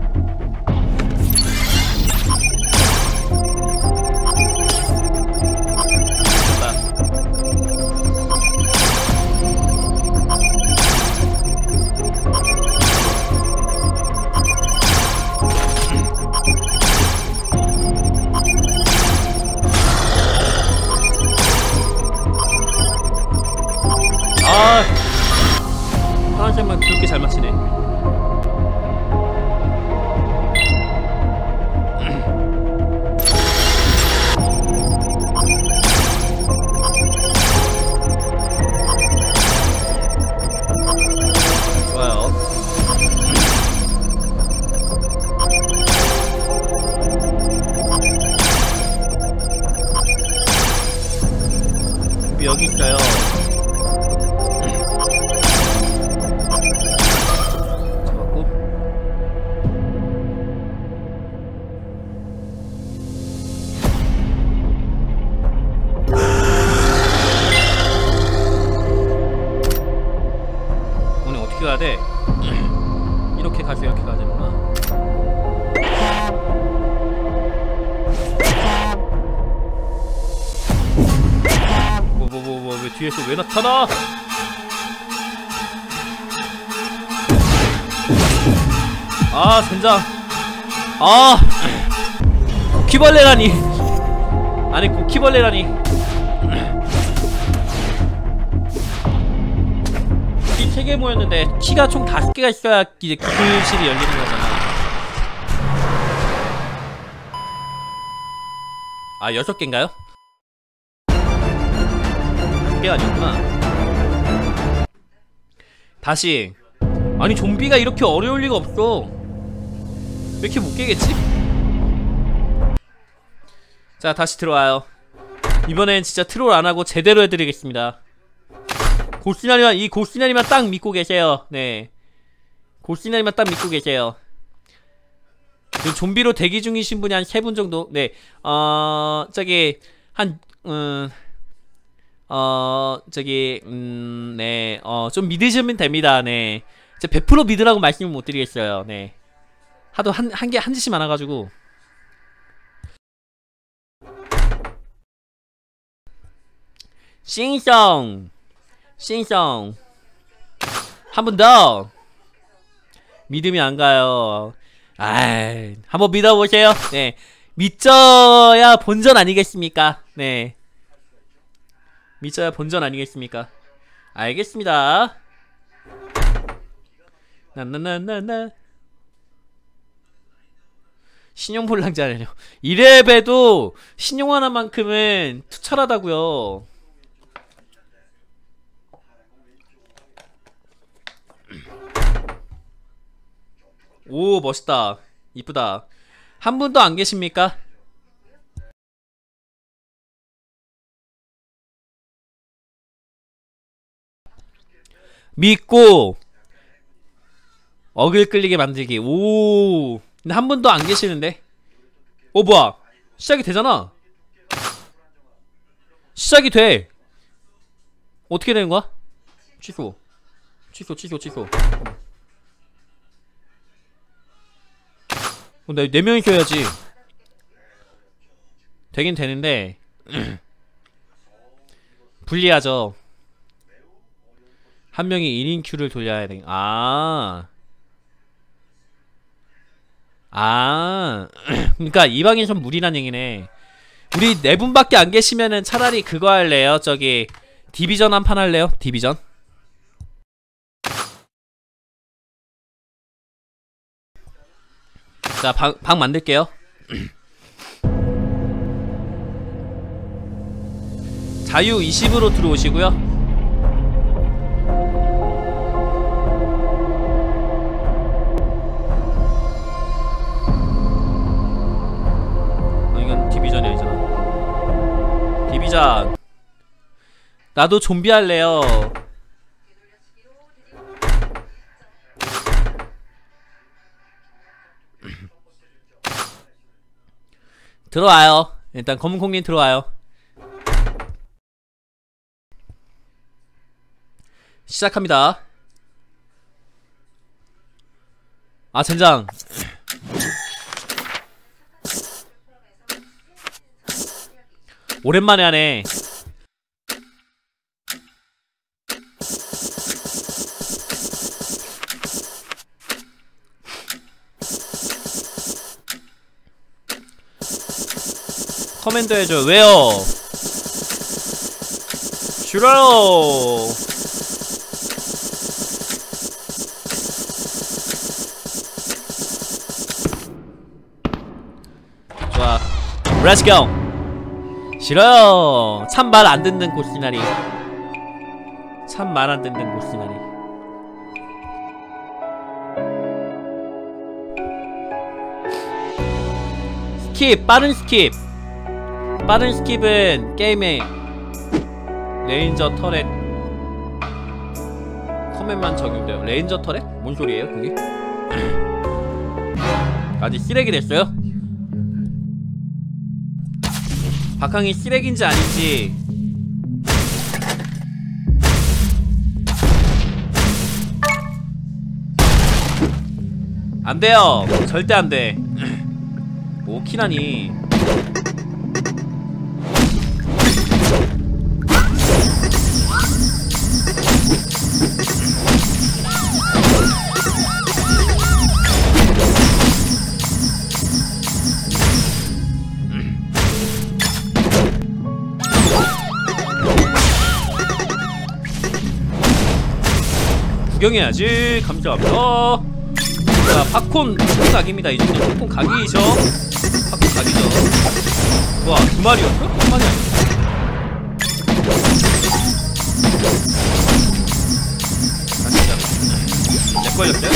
잘 맞히네. 여기 있어요. 잡았고. 오늘 어떻게 가야 돼? 이렇게 가서 이렇게 가야 되구나. 왜 뒤에서 왜 나타나? 아, 젠장. 아, 고키벌레라니. 아니, 고키벌레라니. 키 3개 모였는데 키가 총 5개가 있어야 이제 교실이 열리는 거잖아. 아, 6개인가요? 게 아니었구나. 다시. 아니, 좀비가 이렇게 어려울 리가 없어. 왜 이렇게 못 깨겠지? 자, 다시 들어와요. 이번엔 진짜 트롤 안하고 제대로 해드리겠습니다. 고스나리만, 이 고스나리만 딱 믿고 계세요. 네, 고스나리만 딱 믿고 계세요. 좀비로 대기 중이신 분이 한 3분 정도. 네, 저기 한 네, 좀 믿으시면 됩니다. 네, 제가 100% 믿으라고 말씀을 못 드리겠어요. 네, 하도 한 짓이 많아가지고. 싱송 싱송 한 번 더. 믿음이 안 가요. 아이, 한번 믿어보세요. 네, 믿어야 본전 아니겠습니까? 네, 믿어야 본전 아니겠습니까? 알겠습니다. 나나나나나. 신용불량자래요. 이래봬도 신용 하나만큼은 투철하다고요. 오, 멋있다. 이쁘다. 한 분도 안 계십니까? 믿고 어글 끌리게 만들기. 오, 근데 한 분도 안 계시는데. 오, 뭐야, 시작이 되잖아. 시작이 돼. 어떻게 되는 거야? 취소 취소 취소 취소. 근데 4명이 켜야지 되긴 되는데 불리하죠. 한 명이 1인 큐를 돌려야 돼. 그니까 이방인 좀 무리란 얘기네. 우리 4분밖에 안 계시면은 차라리 그거 할래요. 저기 디비전 한 판 할래요? 디비전? 자, 방 만들게요. 자유 20으로 들어오시고요. 디비전. 나도 좀비 할래요. 들어와요. 일단 검은콩님 들어와요. 시작합니다. 아, 젠장. 오랜만에 하네. 커맨더 해줘. 왜요? 줄어요. 거야. Let's go. 싫어요. 참 말 안 듣는 고스나리. 참 말 안 듣는 고스나리. 스킵, 빠른 스킵. 빠른 스킵은 게임에 레인저 터렛 커맨만 적용돼요. 레인저 터렛? 뭔 소리예요 그게? 아직 쓰레기 됐어요? 박항이 쓰레기인지 아닌지 안 돼요. 절대 안 돼. 뭐 키나니? 구경해야지. 감사합니다. 자, 팝콘 각입니다. 이 정도 팝콘 각이죠. 팝콘 각이죠. 와, 두 마리였어? 한 마리 아니야. 약 걸렸어요?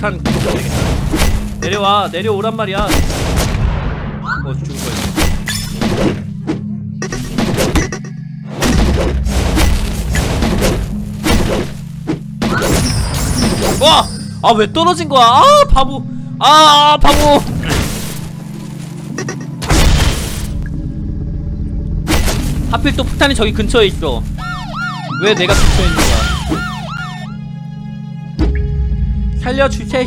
탄 내려와, 내려오란 말이야. 어, 죽을 거야. 와! 아, 왜 떨어진 거야? 아, 바보! 아, 바보! 하필 또 폭탄이 저기 근처에 있어. 왜 내가 근처에 있는 거야? 살려주세요.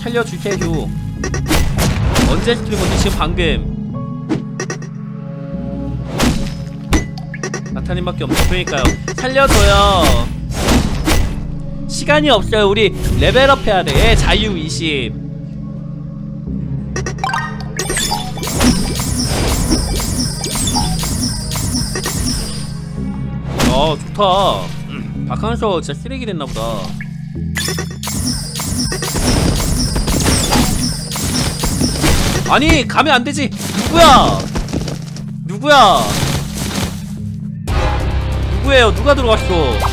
살려주세요. 언제 스트리머지? 지금 방금. 나타님밖에 없네. 그러니까요. 살려줘요. 시간이 없어요. 우리 레벨업 해야 돼. 자유 20. 어, 좋다. 박항서 진짜 쓰레기 됐나보다. 아니, 가면 안 되지. 누구야? 누구야? 누구예요? 누가 들어갔어?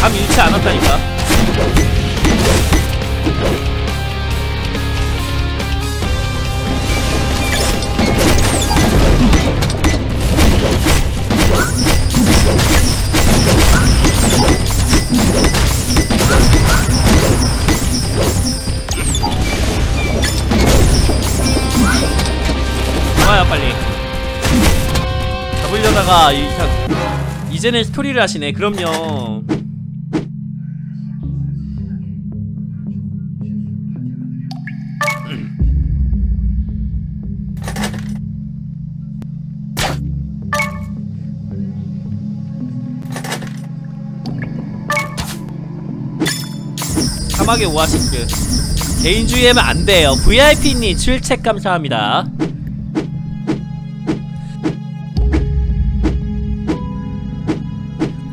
감 잃지 않았다니까. 와요 빨리. 잡으려다가 이제는 스토리를 하시네. 그럼요. 사막의 오아시스. 개인주의 하면 안 돼요. VIP님 출첵 감사합니다.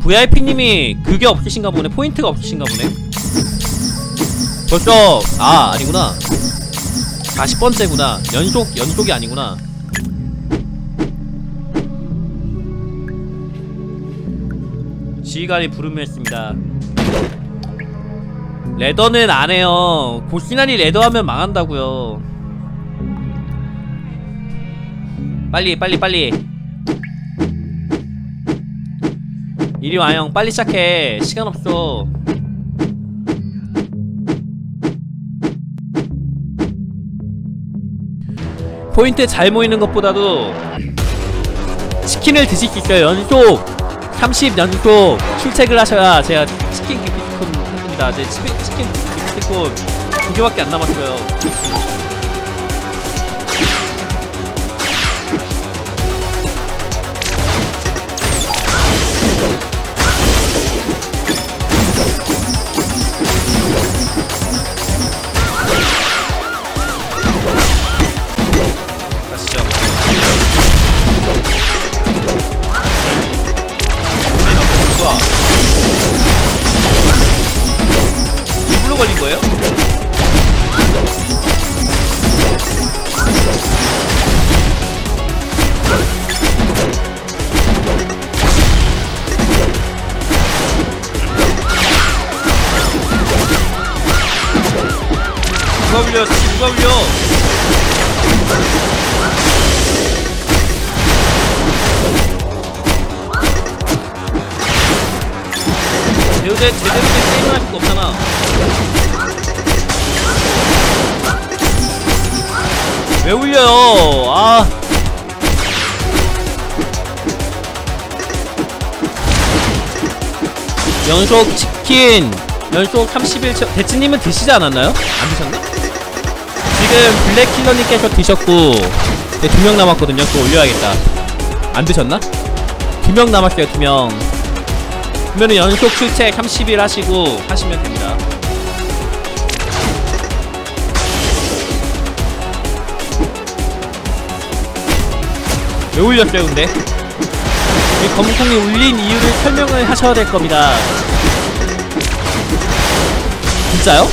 VIP님이 그게 없으신가 보네. 포인트가 없으신가 보네. 벌써 아 아니구나. 40번째구나. 연속이 아니구나. 지휘관이 부름했습니다. 레더는 안 해요. 고스나리 레더하면 망한다고요. 빨리 빨리 빨리. 이리 와 형. 빨리 시작해. 시간 없어. 포인트 잘 모이는 것보다도 치킨을 드시니까 연속 30연속 출첵을 하셔야 제가 치킨 기프티콘 해줍니다. 제 치킨 기프티콘 2개밖에 안 남았어요. 연속 치킨 연속 31초. 대치님은 드시지 않았나요? 안 드셨나? 지금 블랙킬러님께서 드셨고 네, 2명 남았거든요. 그거 올려야겠다. 안 드셨나? 2명 남았어요. 2명 그러면 연속 출첵 30일 하시면 됩니다. 왜 울렸어요 근데? 검콩이 울린 이유를 설명을 하셔야 될 겁니다. 진짜요?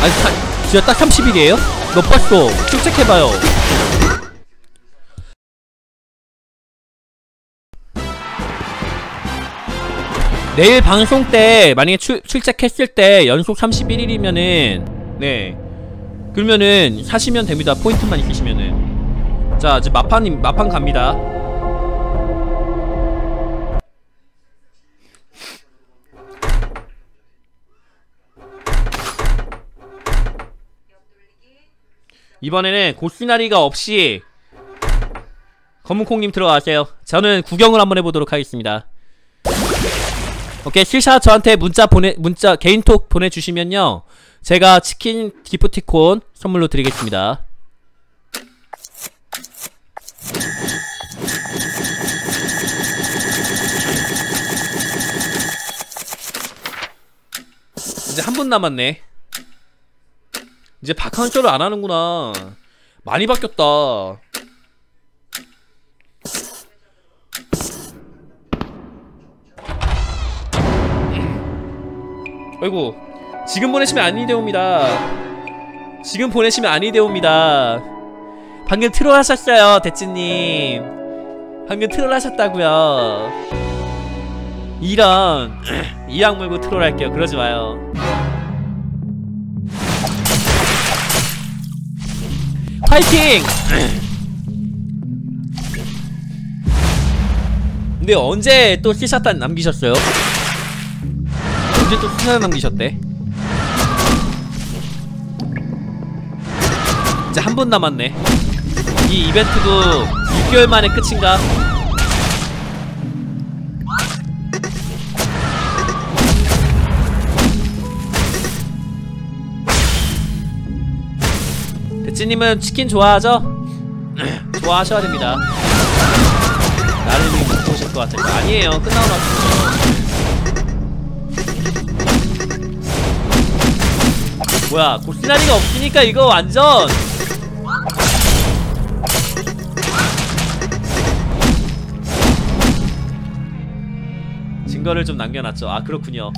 아니 진짜 딱 30일이에요? 너 봤어? 출첵해봐요. 내일 방송 때 만약에 출첵했을 때 연속 31일이면은 네 그러면은 사시면 됩니다. 포인트만 있으시면은. 자 이제 마판 갑니다. 이번에는 고스나리가 없이 검은콩님 들어가세요. 저는 구경을 한번 해보도록 하겠습니다. 오케이 실샷 저한테 문자 개인톡 보내주시면요 제가 치킨 기프티콘 선물로 드리겠습니다. 이제 한 분 남았네. 이제 바캉쇼를 안 하는구나. 많이 바뀌었다. 아이고 지금 보내시면 아니 되옵니다. 지금 보내시면 아니 되옵니다. 방금 트롤 하셨어요 대치님. 방금 트롤 하셨다고요. 이런 이악 물고 트롤할게요. 그러지마요. 파이팅! 근데 언제 또 실샷단 남기셨어요? 언제 또 실샷단 남기셨대? 이제 한 분 남았네. 이 이벤트도 6개월 만에 끝인가? 대치님은 치킨 좋아하죠? 좋아하셔야 됩니다. 나를 먹고 오실 것 같아요. 아니에요. 끝나고 나서. 뭐야, 고스나리가 없으니까 이거 완전. 증거를 좀 남겨놨죠. 아, 그렇군요.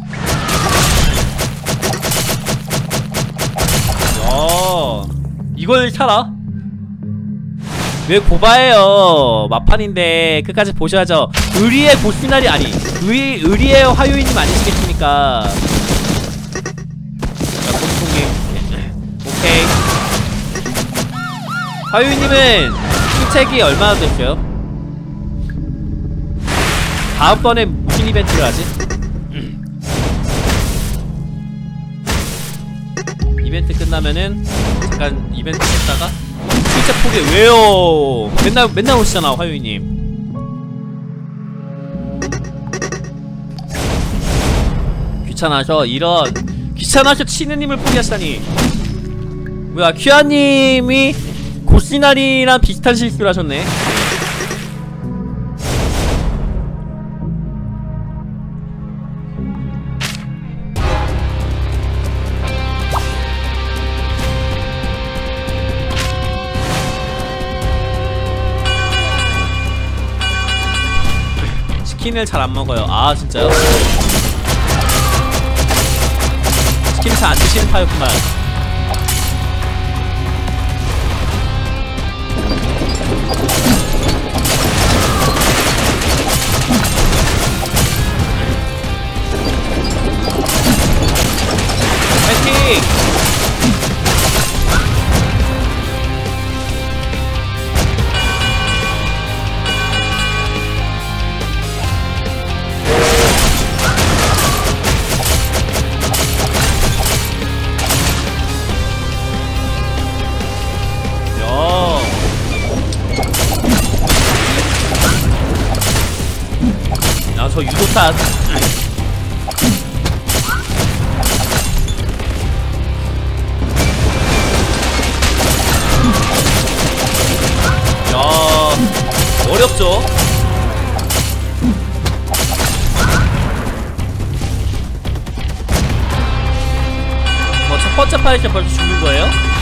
이걸 사라? 왜 고바해요? 마판인데 끝까지 보셔야죠. 의리의 고스나리 아니 의리의 화요일님 아니시겠습니까? 자 고스통님 오케이. 화요일님은 출첵이 얼마나 됐어요? 다음번에 무슨 이벤트를 하지? 이벤트 끝나면은 잠깐 이벤트 했다가 진짜 포기해. 왜요? 맨날 오시잖아 화요이님. 귀찮아서 이런 귀찮아서 치느님을 포기하시다니. 뭐야 큐아님이 고스나리랑 비슷한 실수를 하셨네. 치킨을 잘 안 먹어요. 아 진짜요? 치킨 잘 안 드시는 파였구만. 파이팅! 저 유도탄 야 어렵죠? 뭐 첫번째 파일때 벌써 죽는거예요?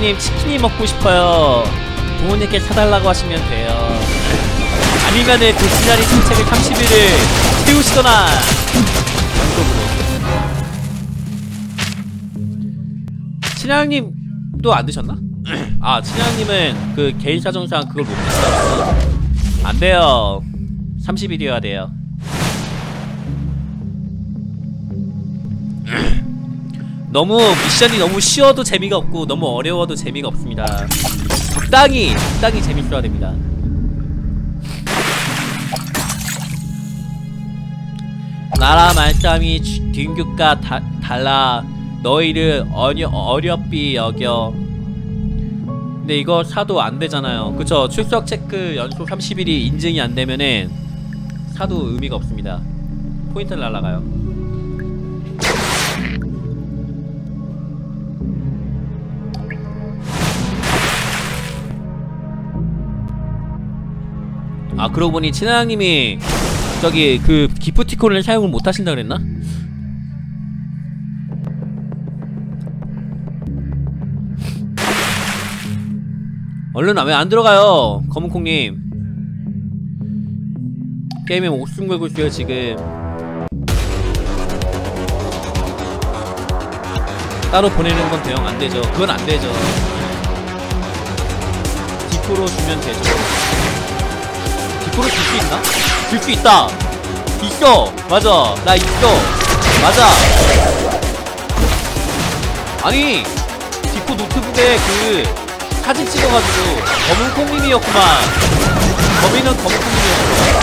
님 치킨이 먹고 싶어요. 부모님께 사달라고 하시면 돼요. 아니면은 고스나리 침체를 30일을 태우시거나. 친양님도 안 드셨나? 아 친양님은 그 개인 사정상 그걸 못 드시더라고요. 안 돼요. 30일이어야 돼요. 너무 미션이 너무 쉬워도 재미가 없고 너무 어려워도 재미가 없습니다. 적당히 재밌어야 됩니다. 나라 말싸움이 딩규과 달라 너희를 어렵비 여겨. 근데 이거 사도 안되잖아요. 그쵸? 출석 체크 연속 30일이 인증이 안되면은 사도 의미가 없습니다. 포인트는 날라가요. 아 그러고 보니 친아형님이 저기 그 기프티콘을 사용을 못하신다 그랬나? 얼른 왜 안 들어가요 검은콩님. 게임에 목숨 걸고 있어요 지금. 따로 보내는 건 대형 안 되죠. 그건 안 되죠. 디코로 주면 되죠. 그걸 줄 수 있나? 줄 수 있다! 있어! 맞아! 나 있어! 맞아! 아니! 디코 노트북에 그 사진 찍어가지고 검은콩님이었구만. 범인은 검은콩님이었구만.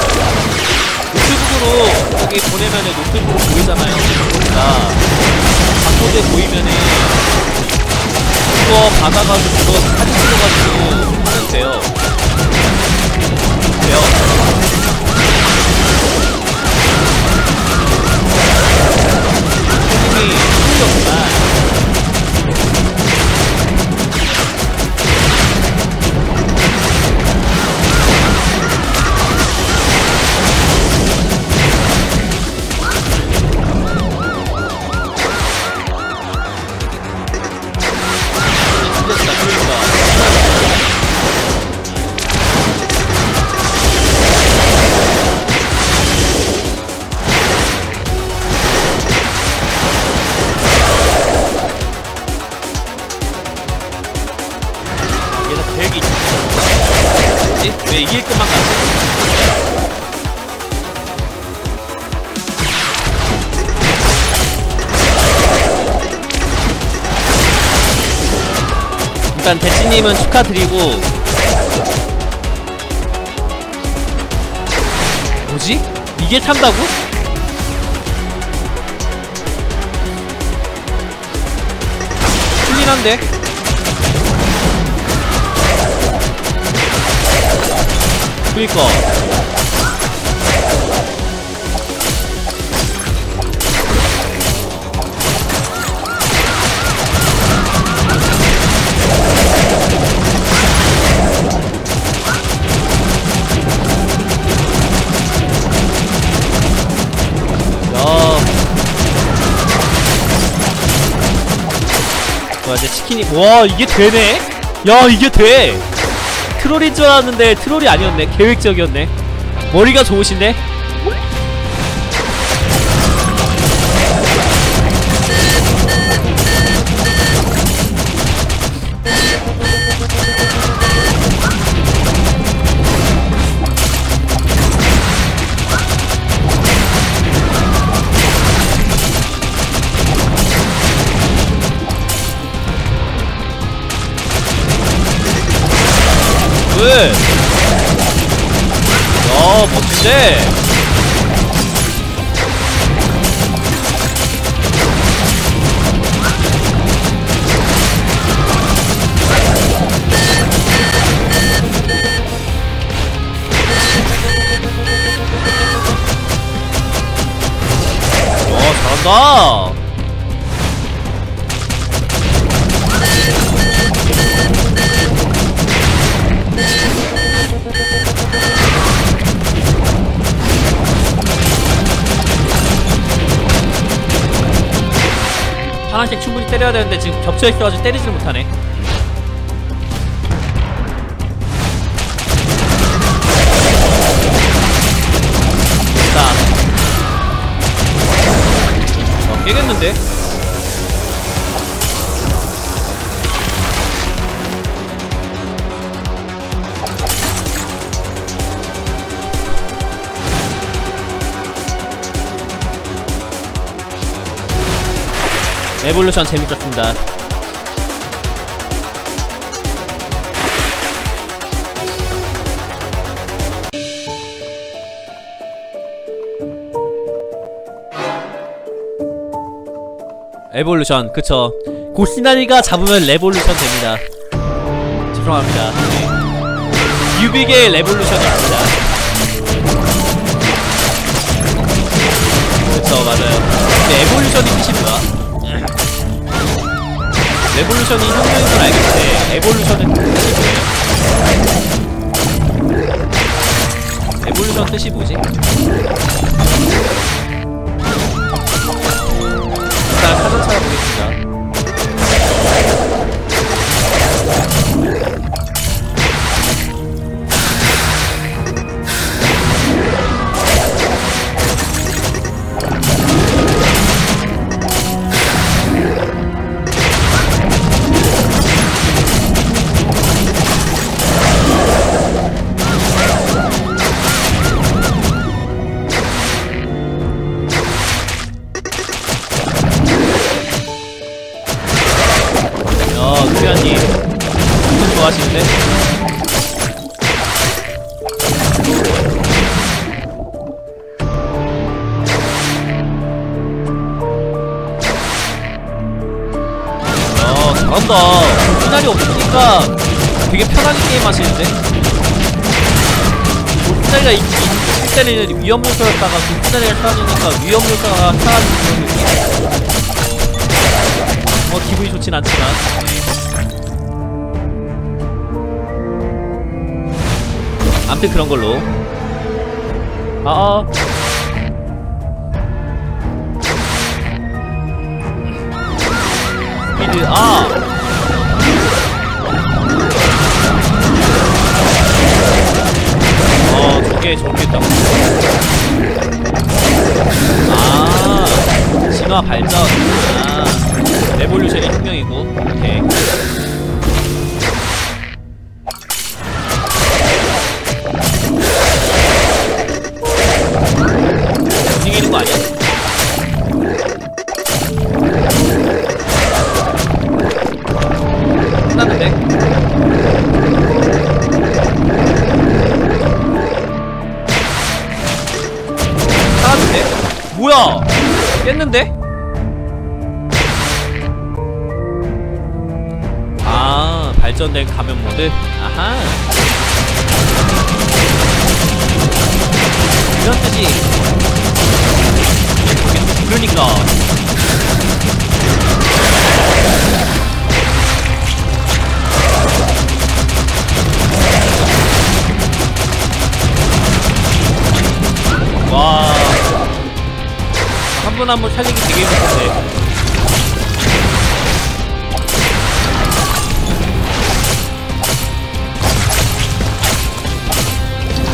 노트북으로 거기 보내면은 노트북으로 보이잖아요. 그러니까 바코드에 보이면은 그거 받아가지고 그거 사진 찍어가지고 하면 돼요. 손님이 힘들었구나. 왜 이길 것만 같아? 일단 대치님은 축하드리고 뭐지? 이게 찬다고? 틀린 한데? 그니까 치킨이 와 이게 되네? 야 이게 돼! 트롤인 줄 알았는데 트롤이 아니었네. 계획적이었네. 머리가 좋으신데? 야 멋진데. 와 잘한다. 하나씩 충분히 때려야 되는데 지금 겹쳐있어가지고 때리질 못하네. 자, 깨겠는데? 에볼루션 재밌었습니다. 에볼루션 그쵸. 고스나리가 잡으면 레볼루션 됩니다. 죄송합니다. 네. 뮤빅의 레볼루션입니다. 그쵸 맞아요. 근데 에볼루션이 끝입니다. 에볼루션이 형태인 건 알겠는데 에볼루션은 뜻이 뭐예요? 에볼루션 뜻이 뭐지? 일단 사전 찾아보겠습니다. 고스나리 없으니까 되게 편하게 게임하시는데? 고스나리가 있을 때는 위험 요소였다가 고스나리가 사라지니까 위험 요소가 사라지는 느낌? 뭐 기분이 좋진 않지만 암튼 그런걸로 스피드 저게 저렇겠다. 아 진화 발전. 레볼루션이 혁명이고 오케이. 움직이는 거 아니야? 깼는데? 아, 발전된 감염 모드? 아하, 이런 뜻이. 그러니까 와, 한 번 한 번 살리기 되게 힘든데.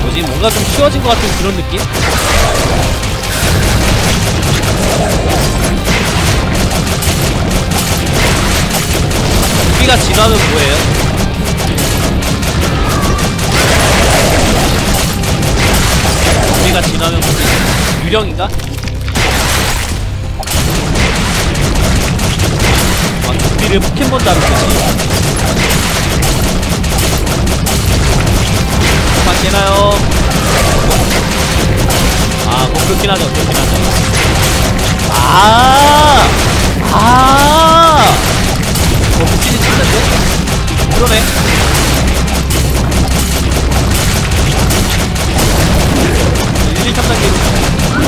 뭐지? 뭔가 좀 쉬워진 것 같은 그런 느낌? 우리가 지나면 뭐예요? 우리가 지나면 뭐지? 유령인가? 막 좀비를 포켓몬 다루듯이. 막 깨나요? 아, 뭐 그렇긴 하죠, 그렇긴 하죠. 아, 아, 뭐 붙이지 않는데? 그러네.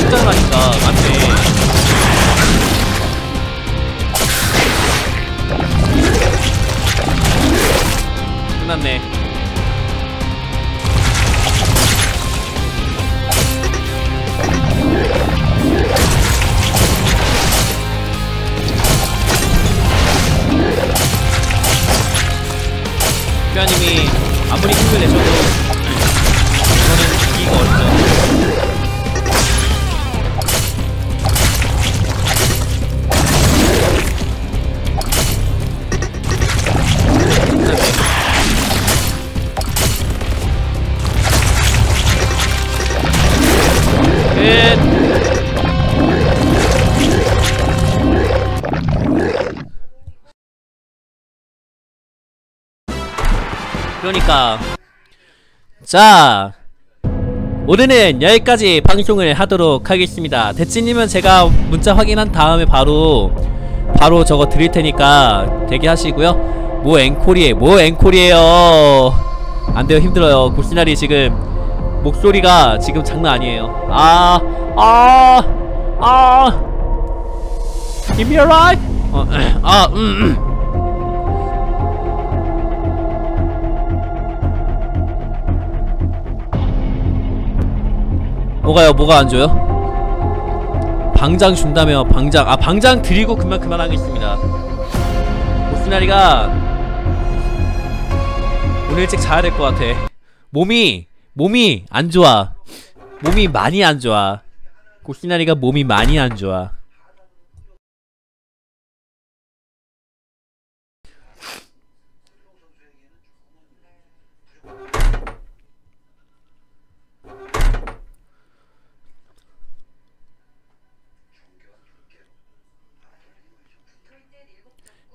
짱을 하니까 맞네. 끝났네. 뼈님이 아무리 힘을 내셔도 이거는 죽이기가 어렵죠. 그러니까 자, 오늘은 여기까지 방송을 하도록 하겠습니다. 대치님은 제가 문자 확인한 다음에 바로 저거 드릴 테니까 대기하시고요. 뭐 앵콜이에요. 안 돼요, 힘들어요. 고스나리 지금 목소리가 지금 장난 아니에요. Give me a ride. 뭐가요? 뭐가 안 줘요? 방장 준다며. 방장. 아, 방장 드리고 그만하겠습니다. 고스나리가 오늘 일찍 자야 될 것 같아. 몸이 안 좋아. 몸이 많이 안 좋아. 고스나리가 몸이 많이 안 좋아.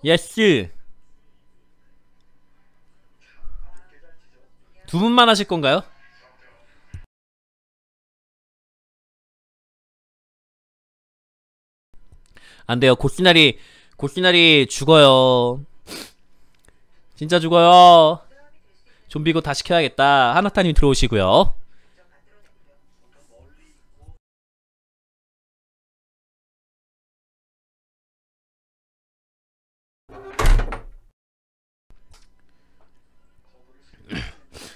예스. 두 분만 하실 건가요? 안 돼요. 고스나리 죽어요. 진짜 죽어요. 좀비고 다 시켜야겠다. 하나타님 들어오시고요.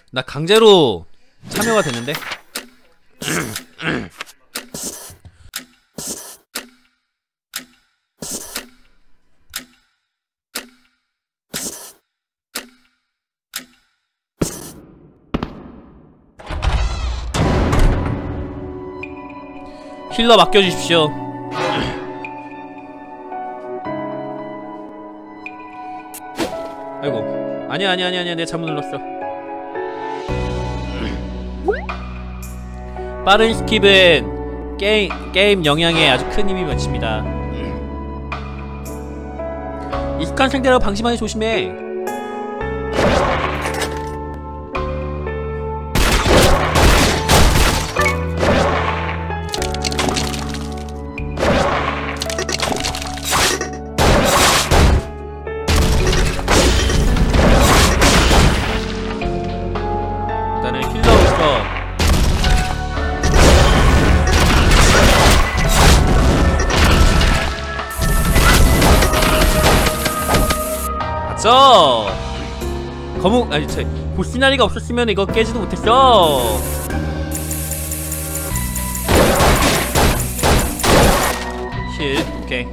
나 강제로 참여가 됐는데? 힐러 맡겨주십시오. 아이고, 아니야, 내가 잘못 눌렀어. 빠른 스킵은 게임 영향에 아주 큰 힘이 미칩니다. 익숙한 상대라 방심하니 조심해. 못했어. 거북 아니 저 고스나리가 없었으면 이거 깨지도 못했어. 힐 오케이.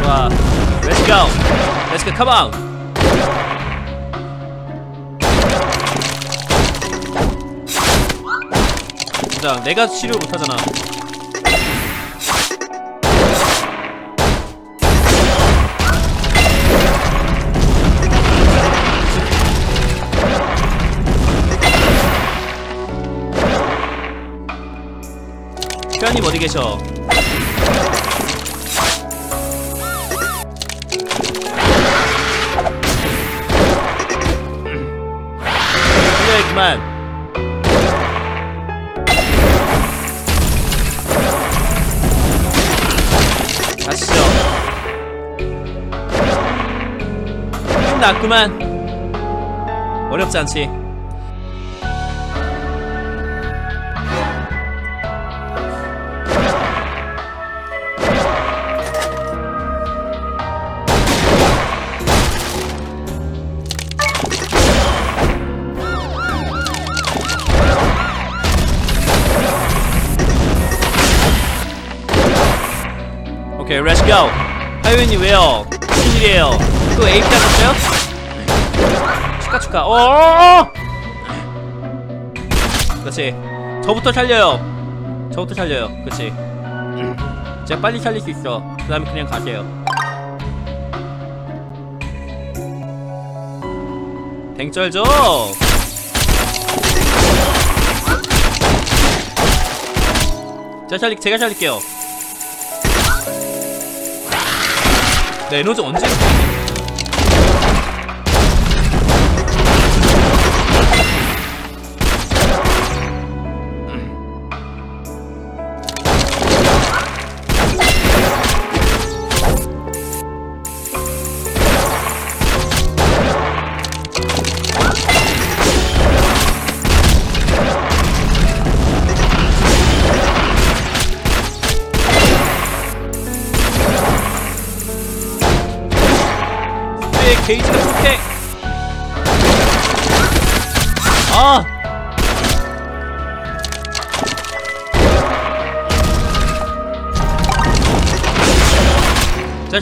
좋아. Let's go. Let's go. Come on. 자, 내가 치료 못하잖아. 회원님 어디 계셔? 그래 그만. 아시죠? 힘났구만. 어렵지 않지? 오케이, let's go. 하이웨이님 왜요? 무슨 일이에요? 또 에이프 잡았어요? 축하 축하. 어어어어! 그렇지. 저부터 살려요. 저부터 살려요. 그렇지. 제가 빨리 살릴 수 있어. 그 다음에 그냥 가세요. 댕쩔죠? 제가 살릴게요. 내 에너지 언제? 게이지가 좋게. 아! 제가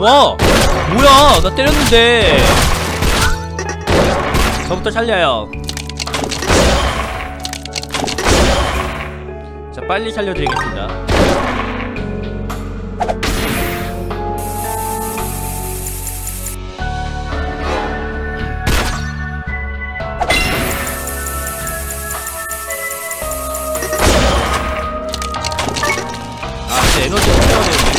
와! 뭐야! 나 때렸는데! 저부터 살려요. 자, 빨리 살려드리겠습니다. 아, 진짜 에너지 없애야 되는데.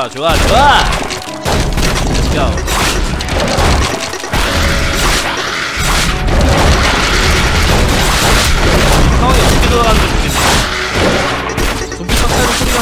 좋아 좋아 좋아. go. 상황이 어떻게 돌아가는지 모르겠어. 좀비 삭제로 소리가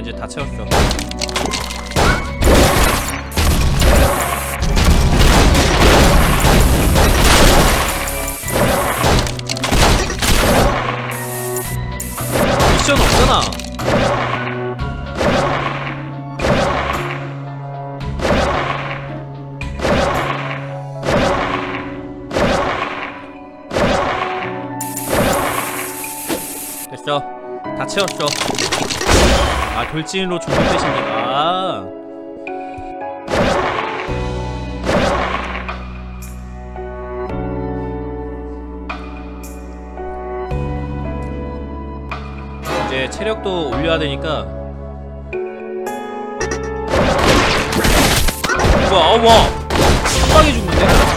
이제 다 채웠어. 미션 없잖아. 됐어. 다 채웠어. 아, 돌진으로 좀비 되십니다. 이제 체력도 올려야 되니까. 뭐야, 와, 한 방에 죽는데?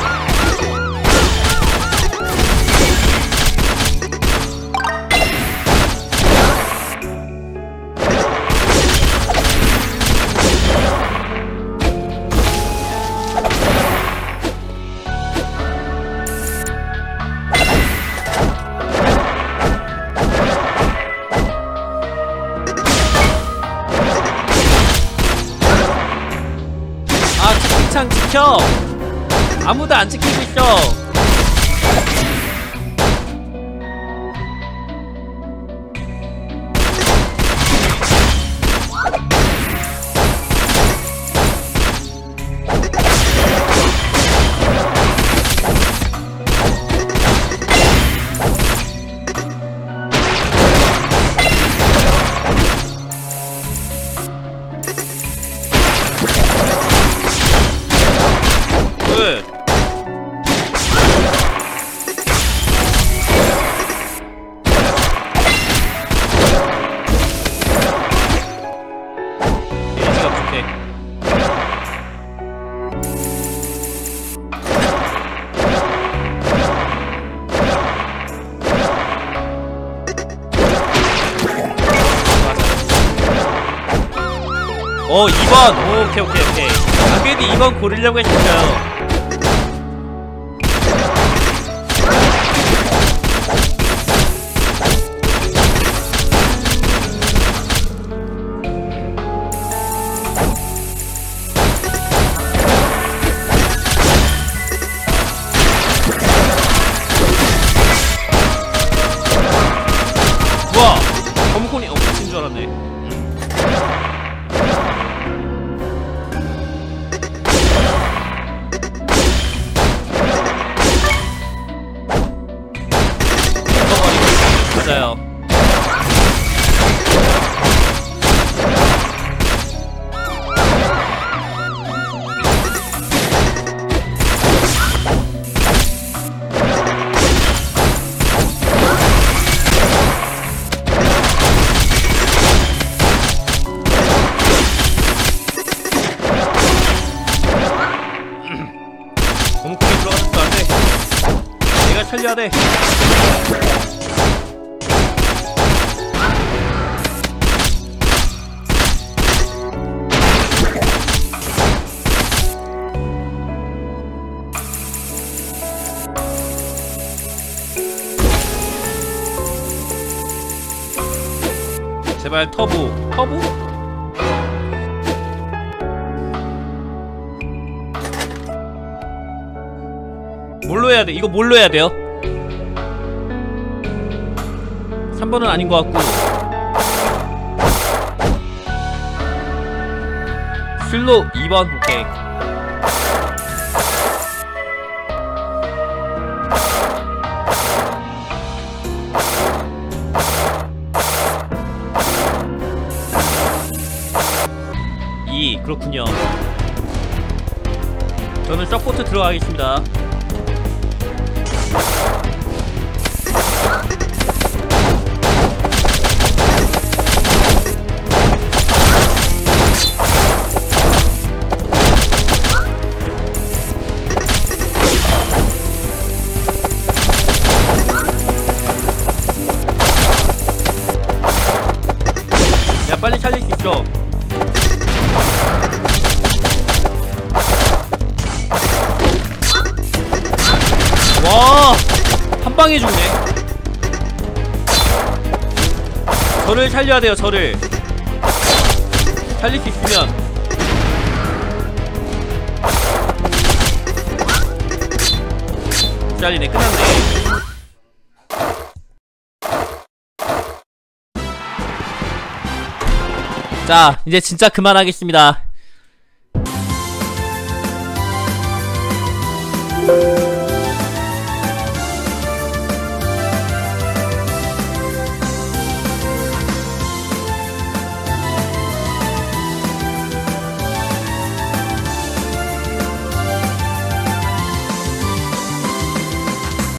지켜! 아무도 안 지키고 있어! 어, 2번! 오, 오케이, 오케이, 오케이. 아, 그래도 2번 고르려고 했었어요. 우와! 검콘이 없어진 줄 알았네. 살려야 돼. 제발 터보. 터보? 뭘로 해야 돼? 이거 뭘로 해야 돼요? 3번은 아닌 것 같고 슬로우 2번. 오케이. 그렇군요. 저는 서포트 들어가겠습니다. 야, 빨리 살릴 수 있죠? 와, 한방에 죽네. 저를 살려야 돼요. 저를 살릴 수 있으면. 잘리네. 끝났네. 자, 이제 진짜 그만하겠습니다.